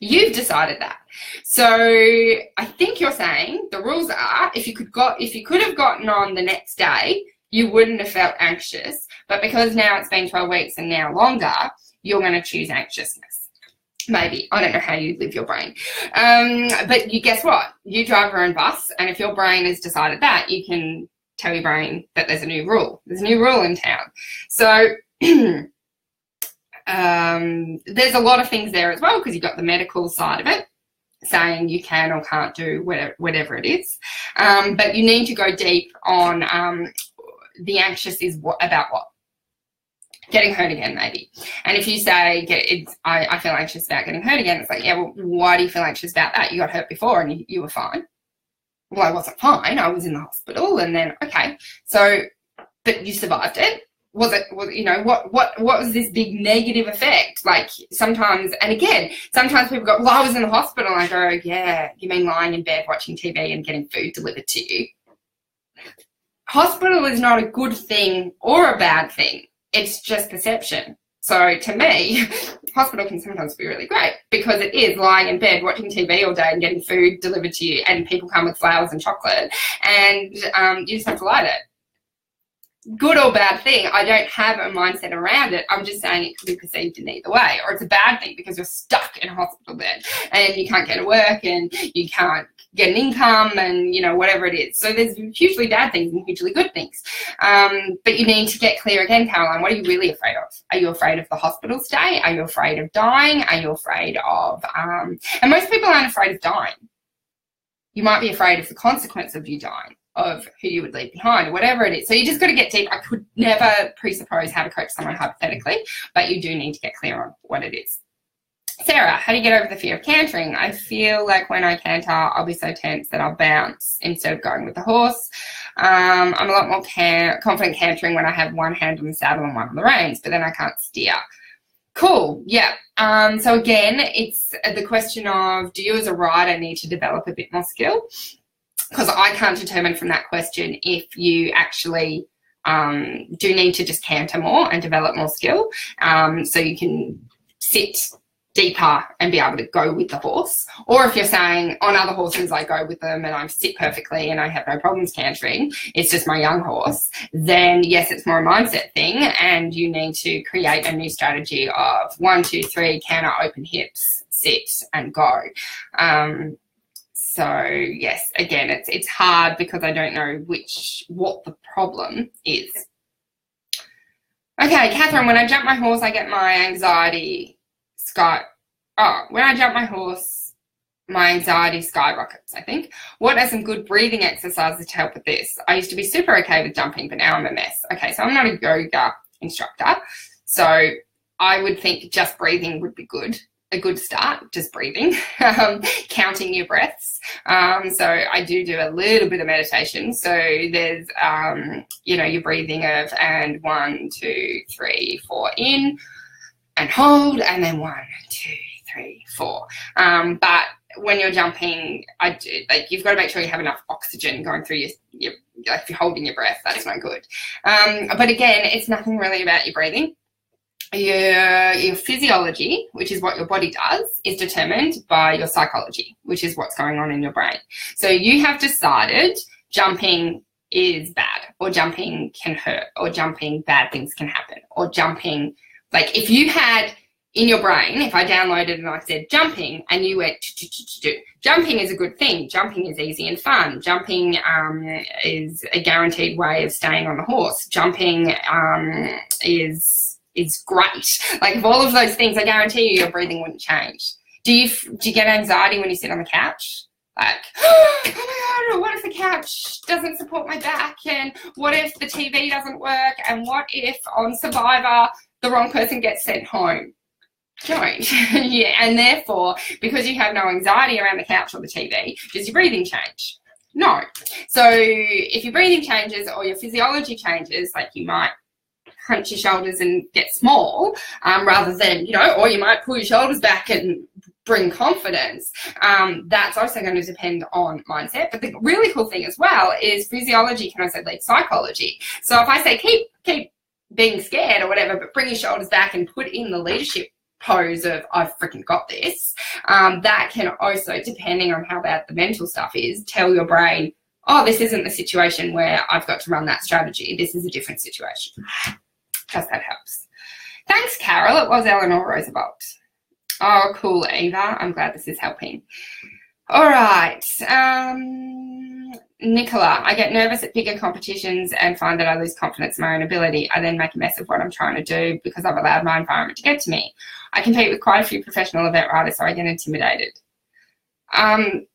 You've decided that. So I think you're saying the rules are if you could got if you could have gotten on the next day, you wouldn't have felt anxious. But because now it's been twelve weeks and now longer, you're going to choose anxiousness. Maybe. I don't know how you live your brain. Um, but you guess what? You drive your own bus, and if your brain has decided that, you can tell your brain that there's a new rule. There's a new rule in town. So um, there's a lot of things there as well, because you've got the medical side of it saying you can or can't do whatever, whatever it is. Um, but you need to go deep on um, the anxious is what, about what? Getting hurt again, maybe. And if you say, get, it's, I, I feel anxious about getting hurt again, it's like, yeah, well, why do you feel anxious about that? You got hurt before and you, you were fine. Well, I wasn't fine. I was in the hospital, and then okay. So, but you survived it. Was it? Was, you know what? What? What was this big negative effect? Like sometimes, and again, sometimes people go, "Well, I was in the hospital." And I go, "Yeah, you mean lying in bed watching T V and getting food delivered to you?" Hospital is not a good thing or a bad thing. It's just perception. So to me, hospital can sometimes be really great, because it is lying in bed watching T V all day and getting food delivered to you, and people come with flowers and chocolate, and um, you just have to light it. Good or bad thing, I don't have a mindset around it. I'm just saying it could be perceived in either way, or it's a bad thing because you're stuck in a hospital bed and you can't get to work and you can't get an income and, you know, whatever it is. So there's hugely bad things and hugely good things. Um, but you need to get clear again, Caroline, what are you really afraid of? Are you afraid of the hospital stay? Are you afraid of dying? Are you afraid of, um, and most people aren't afraid of dying. You might be afraid of the consequence of you dying, of who you would leave behind, or whatever it is. So you just got to get deep. I could never presuppose how to coach someone hypothetically, but you do need to get clear on what it is. Sarah, how do you get over the fear of cantering? I feel like when I canter, I'll be so tense that I'll bounce instead of going with the horse. Um, I'm a lot more can- confident cantering when I have one hand on the saddle and one on the reins, but then I can't steer. Cool, yeah. Um, so, again, it's the question of, do you as a rider need to develop a bit more skill? Because I can't determine from that question if you actually um, do need to just canter more and develop more skill, um, so you can sit deeper and be able to go with the horse. Or if you're saying on other horses I go with them and I sit perfectly and I have no problems cantering, it's just my young horse, then yes, it's more a mindset thing, and you need to create a new strategy of one, two, three, canter, open hips, sit and go. Um, so yes, again, it's it's hard because I don't know which what the problem is. Okay, Catherine, when I jump my horse I get my anxiety Sky, oh, when I jump my horse, my anxiety skyrockets, I think. What are some good breathing exercises to help with this? I used to be super okay with jumping, but now I'm a mess. Okay, so I'm not a yoga instructor, so I would think just breathing would be good, a good start, just breathing, um, counting your breaths. Um, so I do do a little bit of meditation. So there's, um, you know, your breathing of and one, two, three, four in, and hold, and then one, two, three, four. Um, but when you're jumping, I do, like you've got to make sure you have enough oxygen going through your, your like if you're holding your breath, that's not good. Um, but again, it's nothing really about your breathing. your, your physiology, which is what your body does, is determined by your psychology, which is what's going on in your brain. So you have decided jumping is bad, or jumping can hurt, or jumping bad things can happen, or jumping, like if you had in your brain, if I downloaded and I said jumping and you went, jumping is a good thing, jumping is easy and fun, jumping um, is a guaranteed way of staying on the horse, jumping um, is is great. Like if all of those things, I guarantee you your breathing wouldn't change. Do you do you get anxiety when you sit on the couch? Like, oh my God, what if the couch doesn't support my back, and what if the T V doesn't work, and what if on Survivor the wrong person gets sent home? Don't. Yeah, and therefore, because you have no anxiety around the couch or the T V, does your breathing change? No. So if your breathing changes or your physiology changes, like you might hunch your shoulders and get small, um, rather than, you know, or you might pull your shoulders back and bring confidence, um, that's also going to depend on mindset. But the really cool thing as well is physiology can also lead psychology. So if I say keep keep being scared or whatever, but bring your shoulders back and put in the leadership pose of I've freaking got this, um, that can also, depending on how bad the mental stuff is, tell your brain, oh, this isn't the situation where I've got to run that strategy. This is a different situation. Does that helps? Thanks, Carol. It was Eleanor Roosevelt. Oh, cool, Eva. I'm glad this is helping. All right. Um, Nicola, I get nervous at bigger competitions and find that I lose confidence in my own ability. I then make a mess of what I'm trying to do because I've allowed my environment to get to me. I compete with quite a few professional event riders, so I get intimidated. Um,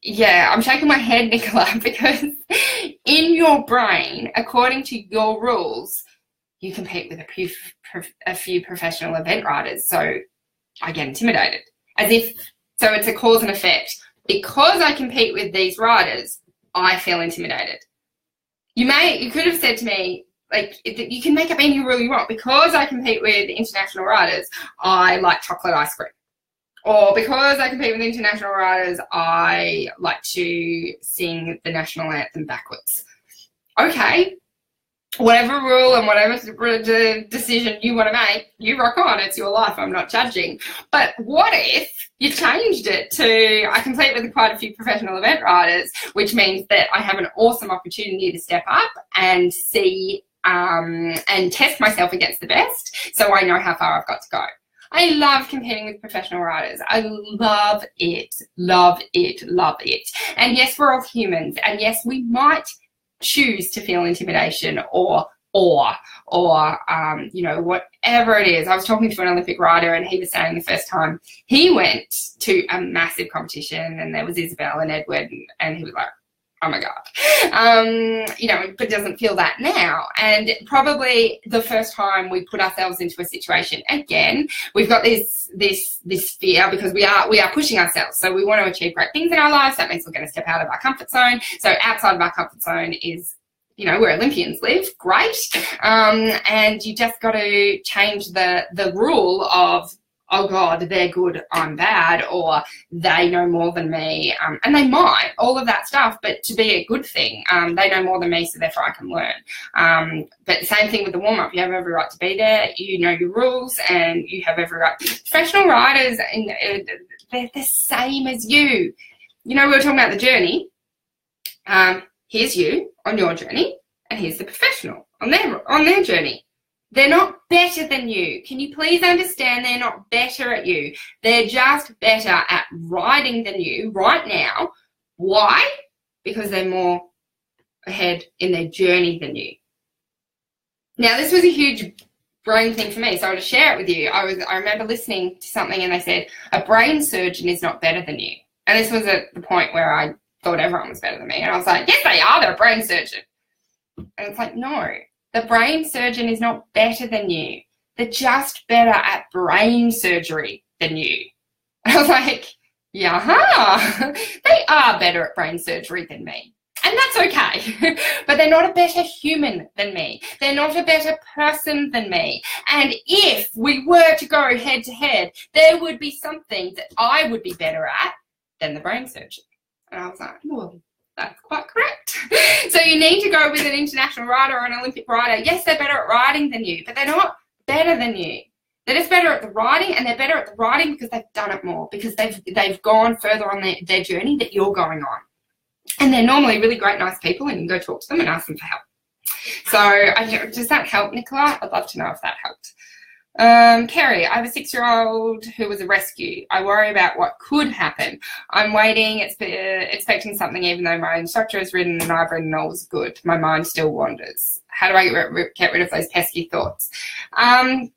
yeah, I'm shaking my head, Nicola, because in your brain, according to your rules, you compete with a few, a few professional event riders, so I get intimidated. As if, so it's a cause and effect. Because I compete with these riders, I feel intimidated. You may, you could have said to me, like, you can make up any rule you want. Because I compete with international riders, I like chocolate ice cream. Or because I compete with international riders, I like to sing the national anthem backwards. Okay. Whatever rule and whatever decision you want to make, you rock on. It's your life. I'm not judging. But what if you changed it to I compete with quite a few professional event riders, which means that I have an awesome opportunity to step up and see um, and test myself against the best, so I know how far I've got to go. I love competing with professional riders. I love it, love it, love it. And yes, we're all humans. And yes, we might choose to feel intimidation or awe or, um, you know, whatever it is. I was talking to an Olympic rider and he was saying the first time he went to a massive competition and there was Isabel and Edward and, and he was like, oh, my God, um, you know, but doesn't feel that now. And probably the first time we put ourselves into a situation, again, we've got this this this fear because we are we are pushing ourselves. So we want to achieve great things in our lives. That means we're going to step out of our comfort zone. So outside of our comfort zone is, you know, where Olympians live, great. Um, and you just got to change the the rule of, oh, God, they're good, I'm bad, or they know more than me. Um, and they might, all of that stuff, but to be a good thing, um, they know more than me, so therefore I can learn. Um, but same thing with the warm-up. You have every right to be there. You know your rules and you have every right. Professional riders, they're the same as you. You know, we were talking about the journey. Um, here's you on your journey and here's the professional on their on their journey. They're not better than you. Can you please understand they're not better at you? They're just better at riding than you right now. Why? Because they're more ahead in their journey than you. Now, this was a huge brain thing for me, so I want to share it with you. I was I remember listening to something and they said, a brain surgeon is not better than you. And this was at the point where I thought everyone was better than me. And I was like, yes, they are. They're a brain surgeon. And it's like, no. The brain surgeon is not better than you. They're just better at brain surgery than you. I was like, yeah, huh? They are better at brain surgery than me. And that's okay. But they're not a better human than me. They're not a better person than me. And if we were to go head to head, there would be something that I would be better at than the brain surgeon. And I was like, well, that's quite correct. So you need to go with an international rider or an Olympic rider. Yes, they're better at riding than you, but they're not better than you. They're just better at the writing, and they're better at the writing because they've done it more, because they've they've gone further on their, their journey that you're going on. And they're normally really great, nice people, and you can go talk to them and ask them for help. So I, does that help, Nicola? I'd love to know if that helped. Um, Kerry, I have a six-year-old who was a rescue. I worry about what could happen. I'm waiting, expe- uh, expecting something, even though my instructor has written and I've written all's good. My mind still wanders. How do I get, ri- get rid of those pesky thoughts? Um,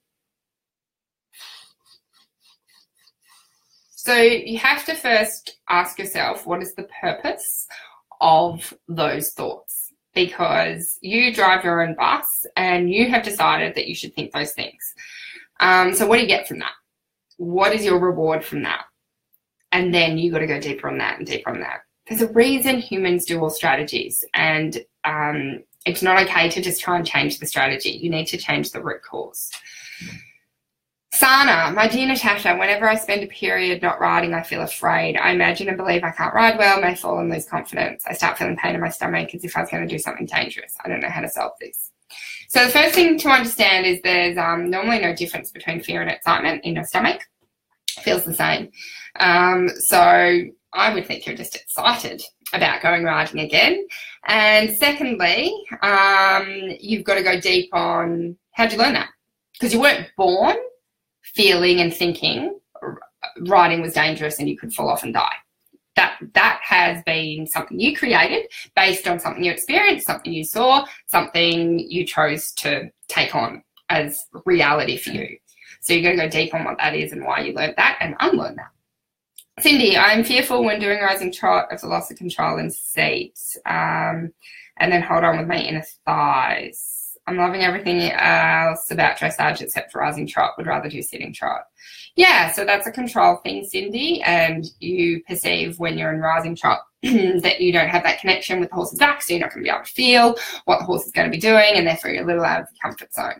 so you have to first ask yourself, what is the purpose of those thoughts? Because you drive your own bus and you have decided that you should think those things. Um, so what do you get from that? What is your reward from that? And then you got to go deeper on that and deeper on that. There's a reason humans do all strategies, and um, it's not okay to just try and change the strategy. You need to change the root cause. Sana, my dear Natasha, whenever I spend a period not riding, I feel afraid. I imagine and believe I can't ride well, may fall and lose confidence. I start feeling pain in my stomach as if I was going to do something dangerous. I don't know how to solve this. So the first thing to understand is there's um, normally no difference between fear and excitement in your stomach. It feels the same. Um, so I would think you're just excited about going riding again. And secondly, um, you've got to go deep on how'd you learn that? Because you weren't born feeling and thinking riding was dangerous and you could fall off and die. That that has been something you created based on something you experienced, something you saw, something you chose to take on as reality for you. So you're going to go deep on what that is and why you learned that and unlearn that. Cindy, I'm fearful when doing rising trot of the loss of control in seat, um, and then hold on with my inner thighs. I'm loving everything else about dressage except for rising trot. Would rather do sitting trot. Yeah, so that's a control thing, Cindy, and you perceive when you're in rising trot that you don't have that connection with the horse's back, so you're not going to be able to feel what the horse is going to be doing, and therefore you're a little out of the comfort zone.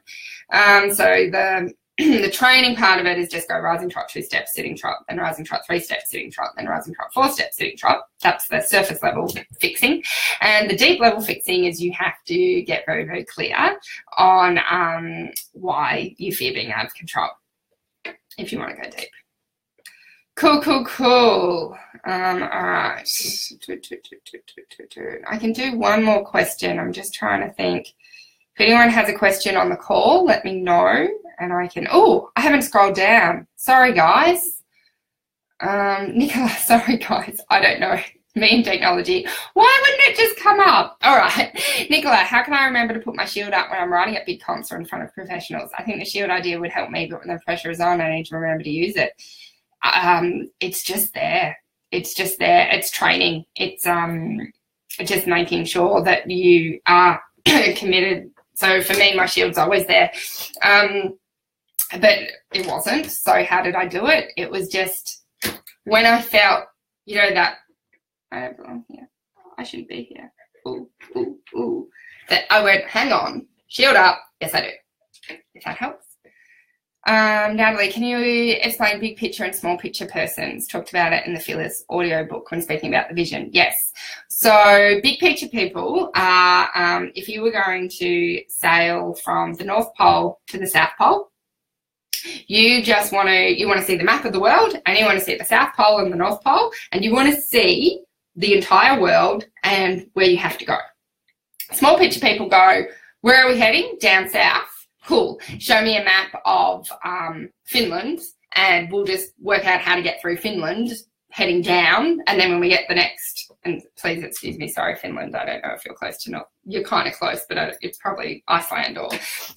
Um, so the the training part of it is just go rising trot, two steps, sitting trot, then rising trot, three steps, sitting trot, then rising trot, four steps, sitting trot. That's the surface level fixing. And the deep level fixing is you have to get very, very clear on um, why you fear being out of control, if you want to go deep. Cool, cool, cool. Um, all right. I can do one more question. I'm just trying to think. If anyone has a question on the call, let me know and I can. Oh, I haven't scrolled down. Sorry, guys. Um, Nicola, sorry, guys. I don't know. Me and technology. Why wouldn't it just come up? All right. Nicola, how can I remember to put my shield up when I'm riding at big comps or in front of professionals? I think the shield idea would help me, but when the pressure is on, I need to remember to use it. Um, it's just there. It's just there. It's training. It's um, just making sure that you are committed. So for me, my shield's always there. Um, but it wasn't. So how did I do it? It was just when I felt, you know, that, I don't belong here. I shouldn't be here. Ooh, ooh, ooh. That I went, hang on, shield up. Yes, I do. If that helps. Um, Natalie, can you explain big picture and small picture persons? Talked about it in the Fearless audio book when speaking about the vision. Yes. So big picture people are, um, if you were going to sail from the North Pole to the South Pole, you just want to, you want to see the map of the world, and you want to see the South Pole and the North Pole, and you want to see the entire world and where you have to go. Small picture people go, where are we heading? Down south. Cool. Show me a map of um, Finland, and we'll just work out how to get through Finland heading down. And then when we get the next, and please excuse me, sorry, Finland, I don't know if you're close to North. You're kind of close, but I, it's probably Iceland, or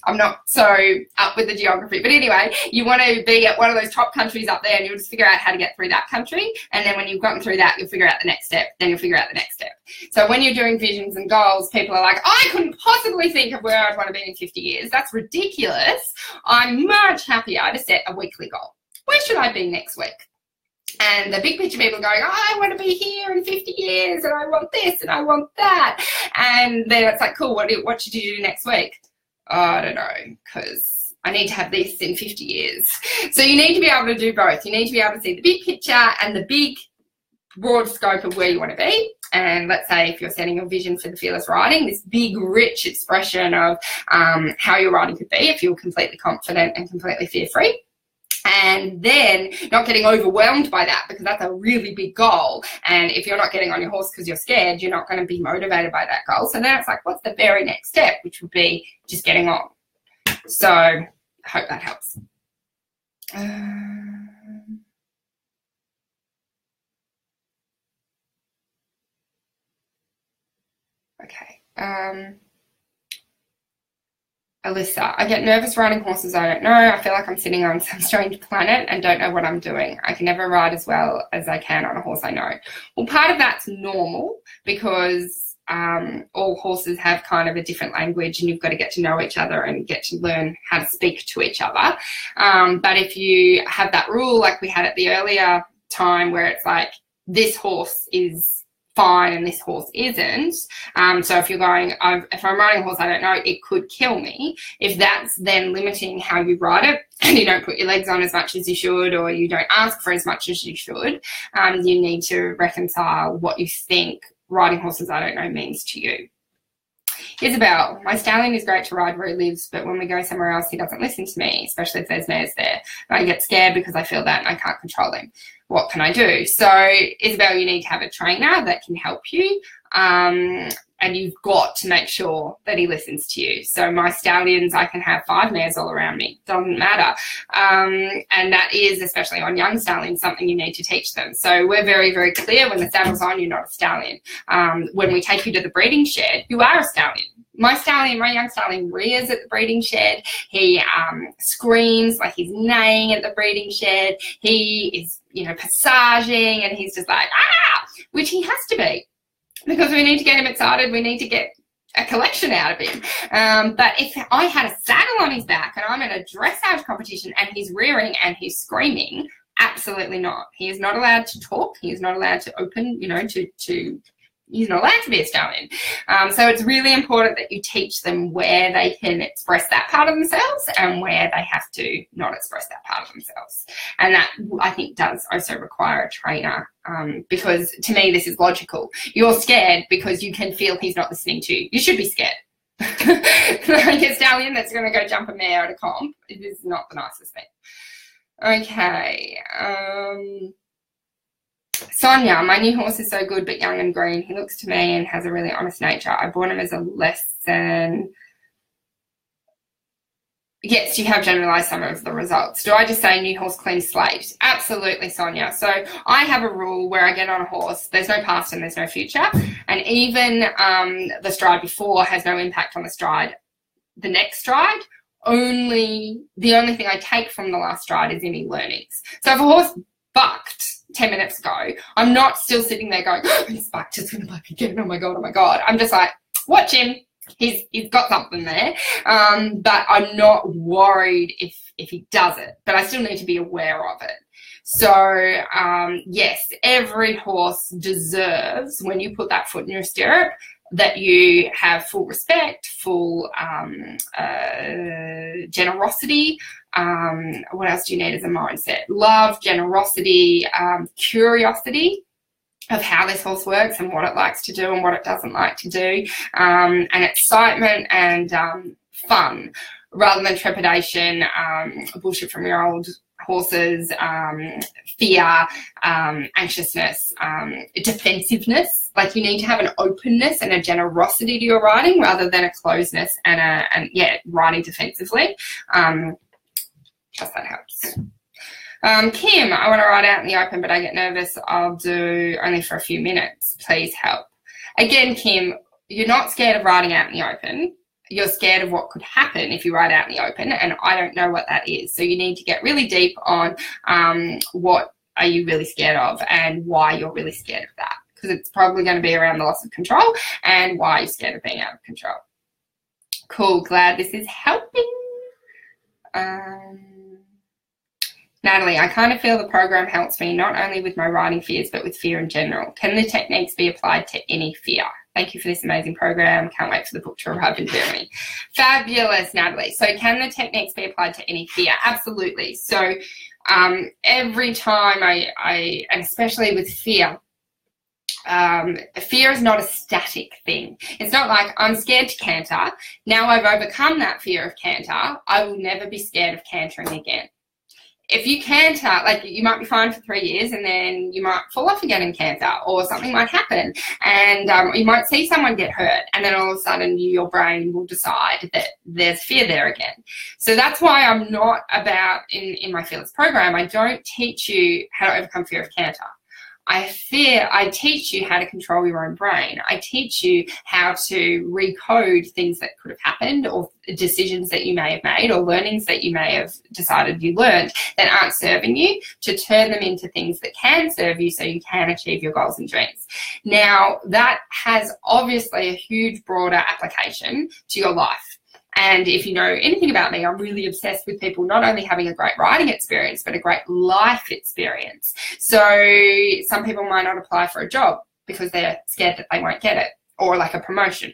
I'm not so up with the geography. But anyway, you want to be at one of those top countries up there, and you'll just figure out how to get through that country. And then when you've gotten through that, you'll figure out the next step. Then you'll figure out the next step. So when you're doing visions and goals, people are like, I couldn't possibly think of where I'd want to be in fifty years. That's ridiculous. I'm much happier to set a weekly goal. Where should I be next week? And the big picture people going, oh, I want to be here in fifty years, and I want this, and I want that. And then it's like, cool, what, do, what should you do next week? Oh, I don't know, because I need to have this in fifty years. So you need to be able to do both. You need to be able to see the big picture and the big broad scope of where you want to be, And let's say if you're setting your vision for the fearless writing, this big, rich expression of um, how your writing could be if you were completely confident and completely fear-free. And then not getting overwhelmed by that, because that's a really big goal. And if you're not getting on your horse because you're scared, you're not going to be motivated by that goal. So then it's like, what's the very next step, which would be just getting on. So I hope that helps. Um, okay. Um, Alyssa, I get nervous riding horses I don't know. I feel like I'm sitting on some strange planet and don't know what I'm doing. I can never ride as well as I can on a horse I know. Well, part of that's normal because um, all horses have kind of a different language, and you've got to get to know each other and get to learn how to speak to each other. Um, but if you have that rule like we had at the earlier time where it's like this horse is fine and this horse isn't, um so if you're going, I've, if I'm riding a horse I don't know, it could kill me, if that's then limiting how you ride it and you don't put your legs on as much as you should, or you don't ask for as much as you should, um you need to reconcile what you think riding horses I don't know means to you. Isabel, my stallion is great to ride where he lives, but when we go somewhere else he doesn't listen to me, especially if there's mares there. I get scared because I feel that and I can't control him. What can I do? So, Isabel, you need to have a trainer that can help you, um, and you've got to make sure that he listens to you. So my stallions, I can have five mares all around me. Doesn't matter. Um, and that is, especially on young stallions, something you need to teach them. So we're very, very clear when the saddle's on, you're not a stallion. Um, when we take you to the breeding shed, you are a stallion. My stallion, my young stallion, rears at the breeding shed. He um, screams like he's neighing at the breeding shed. He is, you know, passaging, and he's just like, ah, which he has to be because we need to get him excited. We need to get a collection out of him. Um, but if I had a saddle on his back and I'm at a dressage competition and he's rearing and he's screaming, absolutely not. He is not allowed to talk. He is not allowed to open, you know, to to. He's not allowed to be a stallion. Um, so it's really important that you teach them where they can express that part of themselves and where they have to not express that part of themselves. And that, I think, does also require a trainer, um, because to me this is logical. You're scared because you can feel he's not listening to you. You should be scared. Like a stallion that's going to go jump a mare at a comp, it is not the nicest thing. Okay. Um... Sonia, my new horse is so good but young and green. He looks to me and has a really honest nature. I bought him as a lesson. Yes, you have generalised some of the results. Do I just say new horse, clean slate? Absolutely, Sonia. So I have a rule where I get on a horse, there's no past and there's no future, and even um, the stride before has no impact on the stride. The next stride, only the only thing I take from the last stride is any learnings. So if a horse bucked ten minutes ago, I'm not still sitting there going, oh, he's bucked, it's going to buck again, oh my God, oh my God. I'm just like, watch him. He's He's got something there. Um, but I'm not worried if, if he does it, but I still need to be aware of it. So, um, yes, every horse deserves, when you put that foot in your stirrup, that you have full respect, full um, uh, generosity. Um, what else do you need as a mindset? Love, generosity, um, curiosity of how this horse works and what it likes to do and what it doesn't like to do, um, and excitement and um, fun rather than trepidation, um, bullshit from your old horses, um, fear, um, anxiousness, um, defensiveness. Like, you need to have an openness and a generosity to your riding rather than a closeness and a, and yeah, riding defensively. Um, trust that helps. Um, Kim, I want to ride out in the open, but I get nervous. I'll do only for a few minutes. Please help. Again, Kim, you're not scared of riding out in the open. You're scared of what could happen if you ride out in the open, and I don't know what that is. So you need to get really deep on um, what are you really scared of and why you're really scared of that, because it's probably going to be around the loss of control and why you're scared of being out of control. Cool. Glad this is helping. Um, Natalie, I kind of feel the program helps me not only with my riding fears but with fear in general. Can the techniques be applied to any fear? Thank you for this amazing program. Can't wait for the book to arrive in Germany. Fabulous, Natalie. So can the techniques be applied to any fear? Absolutely. So um, every time I, I, and especially with fear, um, fear is not a static thing. It's not like I'm scared to canter. Now I've overcome that fear of canter. I will never be scared of cantering again. If you canter, like you might be fine for three years and then you might fall off again in canter, or something might happen, and um, you might see someone get hurt, and then all of a sudden you, your brain will decide that there's fear there again. So that's why I'm not about, in, in my Fearless program, I don't teach you how to overcome fear of canter. I fear, I teach you how to control your own brain. I teach you how to recode things that could have happened, or decisions that you may have made, or learnings that you may have decided you learned that aren't serving you, to turn them into things that can serve you so you can achieve your goals and dreams. Now, that has obviously a huge broader application to your life. And if you know anything about me, I'm really obsessed with people not only having a great writing experience, but a great life experience. So some people might not apply for a job because they're scared that they won't get it, or like a promotion.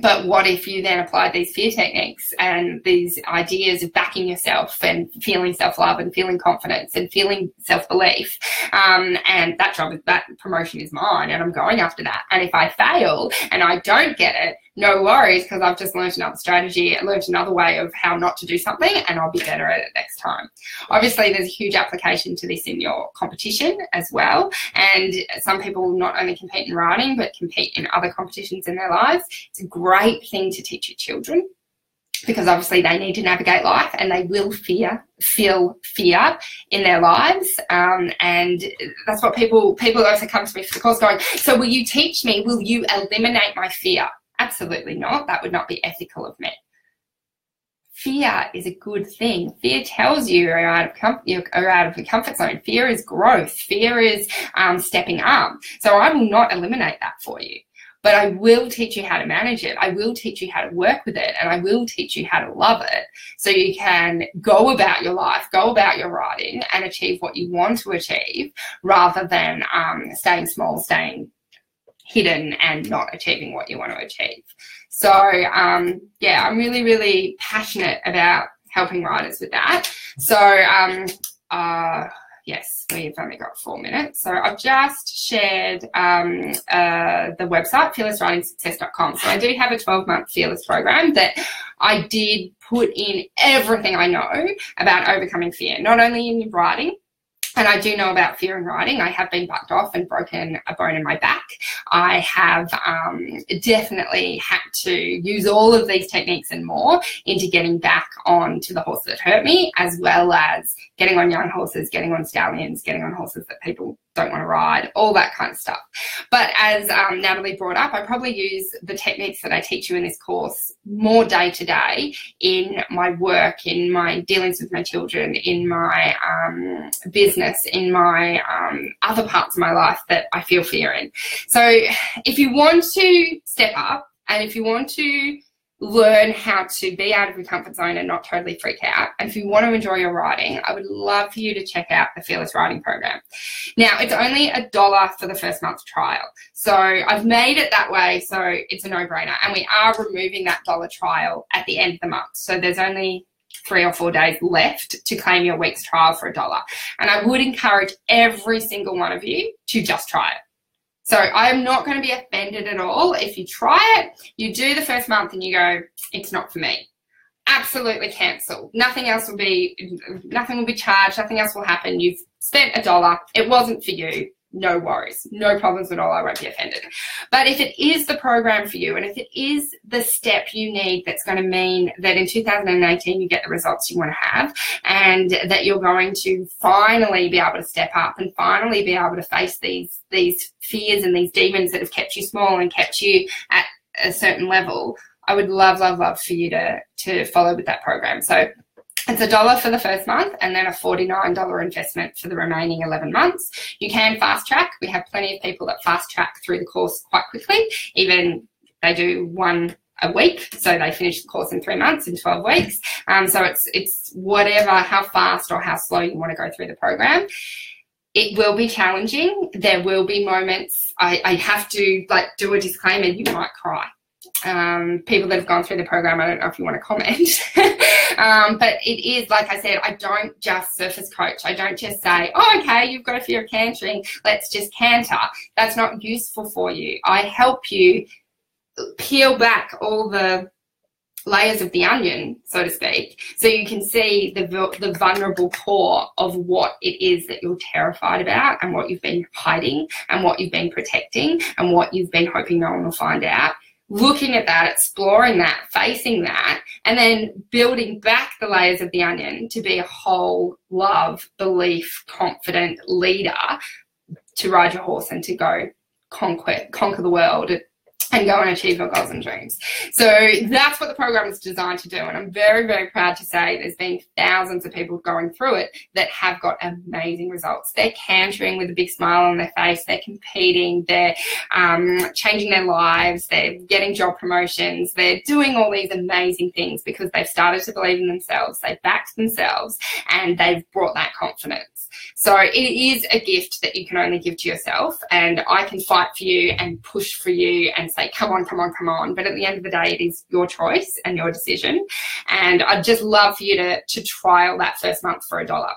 But what if you then apply these fear techniques and these ideas of backing yourself and feeling self-love and feeling confidence and feeling self-belief, um, and that job, that promotion is mine and I'm going after that. And if I fail and I don't get it, no worries, because I've just learned another strategy, learned another way of how not to do something, and I'll be better at it next time. Obviously, there's a huge application to this in your competition as well. And some people not only compete in writing, but compete in other competitions in their lives. It's a great thing to teach your children, because obviously they need to navigate life, and they will fear, feel fear in their lives. Um, and that's what people, people also come to me for the course going, so will you teach me, will you eliminate my fear? Absolutely not. That would not be ethical of me. Fear is a good thing. Fear tells you you're out of, com- you're out of your comfort zone. Fear is growth. Fear is um, stepping up. So I will not eliminate that for you. But I will teach you how to manage it. I will teach you how to work with it, and I will teach you how to love it, so you can go about your life, go about your writing, and achieve what you want to achieve, rather than um, staying small, staying hidden and not achieving what you want to achieve. So, um, yeah, I'm really, really passionate about helping writers with that. So, um, uh, yes, we've only got four minutes. So I've just shared um, uh, the website, fearless writing success dot com. So I do have a twelve-month Fearless program that I did put in everything I know about overcoming fear, not only in writing. And I do know about fear in writing. I have been bucked off and broken a bone in my back. I have um, definitely had to use all of these techniques and more into getting back onto the horse that hurt me, as well as getting on young horses, getting on stallions, getting on horses that people don't want to ride, all that kind of stuff. But as um, Natalie brought up, I probably use the techniques that I teach you in this course more day to day in my work, in my dealings with my children, in my um, business, in my um, other parts of my life that I feel fear in. So if you want to step up, and if you want to learn how to be out of your comfort zone and not totally freak out, and if you want to enjoy your writing, I would love for you to check out the Fearless Writing Program. Now, it's only a dollar for the first month trial. So I've made it that way, so it's a no-brainer. And we are removing that dollar trial at the end of the month. So there's only three or four days left to claim your week's trial for a dollar. And I would encourage every single one of you to just try it. So I'm not going to be offended at all if you try it, you do the first month and you go, it's not for me. Absolutely cancel. Nothing else will be, nothing will be charged. Nothing else will happen. You've spent a dollar. It wasn't for you. No worries. No problems at all. I won't be offended. But if it is the program for you, and if it is the step you need, that's going to mean that in two thousand eighteen you get the results you want to have, and that you're going to finally be able to step up and finally be able to face these, these fears and these demons that have kept you small and kept you at a certain level, I would love, love, love for you to, to follow with that program. So it's a dollar for the first month, and then a forty-nine dollars investment for the remaining eleven months. You can fast track. We have plenty of people that fast track through the course quite quickly. Even they do one a week, so they finish the course in three months, in twelve weeks. Um, so it's it's whatever, how fast or how slow you want to go through the program. It will be challenging. There will be moments I, I have to like do a disclaimer. You might cry. um, people that have gone through the program, I don't know if you want to comment, um, but it is, like I said, I don't just surface coach. I don't just say, oh, okay, you've got a fear of cantering, let's just canter. That's not useful for you. I help you peel back all the layers of the onion, so to speak, so you can see the the vulnerable core of what it is that you're terrified about, and what you've been hiding, and what you've been protecting, and what you've been hoping no one will find out. Looking at that, exploring that, facing that, and then building back the layers of the onion to be a whole love, belief, confident leader to ride your horse and to go conquer conquer the world and go and achieve your goals and dreams. So that's what the program is designed to do, and I'm very, very proud to say there's been thousands of people going through it that have got amazing results. They're cantering with a big smile on their face, they're competing, they're um, changing their lives, they're getting job promotions, they're doing all these amazing things because they've started to believe in themselves, they've backed themselves, and they've brought that confidence. So it is a gift that you can only give to yourself, and I can fight for you and push for you and say, come on, come on, come on. But at the end of the day, it is your choice and your decision. And I'd just love for you to, to trial that first month for a dollar.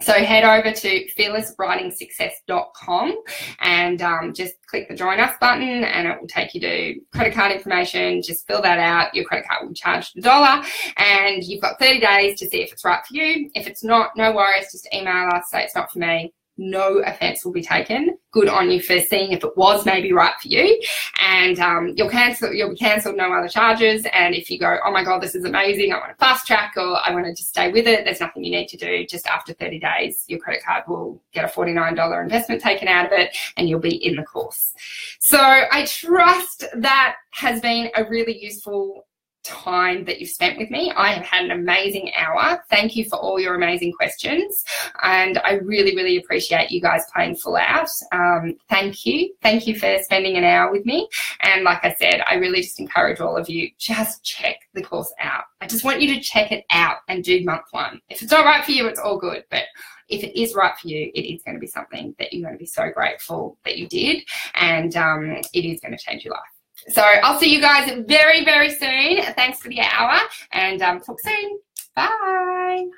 So head over to fearless riding success dot com and um, just click the Join Us button, and it will take you to credit card information. Just fill that out. Your credit card will charge the dollar, and you've got thirty days to see if it's right for you. If it's not, no worries. Just email us, say it's not for me. No offense will be taken. Good on you for seeing if it was maybe right for you. And um, you'll cancel, you'll be cancelled, no other charges. And if you go, oh my God, this is amazing, I want to fast track, or I want to just stay with it, there's nothing you need to do. Just after thirty days, your credit card will get a forty-nine dollars investment taken out of it, and you'll be in the course. So I trust that has been a really useful time that you've spent with me. I have had an amazing hour. Thank you for all your amazing questions, and I really, really appreciate you guys playing full out. Um, thank you. Thank you for spending an hour with me, and like I said, I really just encourage all of you, just check the course out. I just want you to check it out and do month one. If it's not right for you, it's all good, but if it is right for you, it is going to be something that you're going to be so grateful that you did, and um, it is going to change your life. So I'll see you guys very, very soon. Thanks for the hour, and um, talk soon. Bye.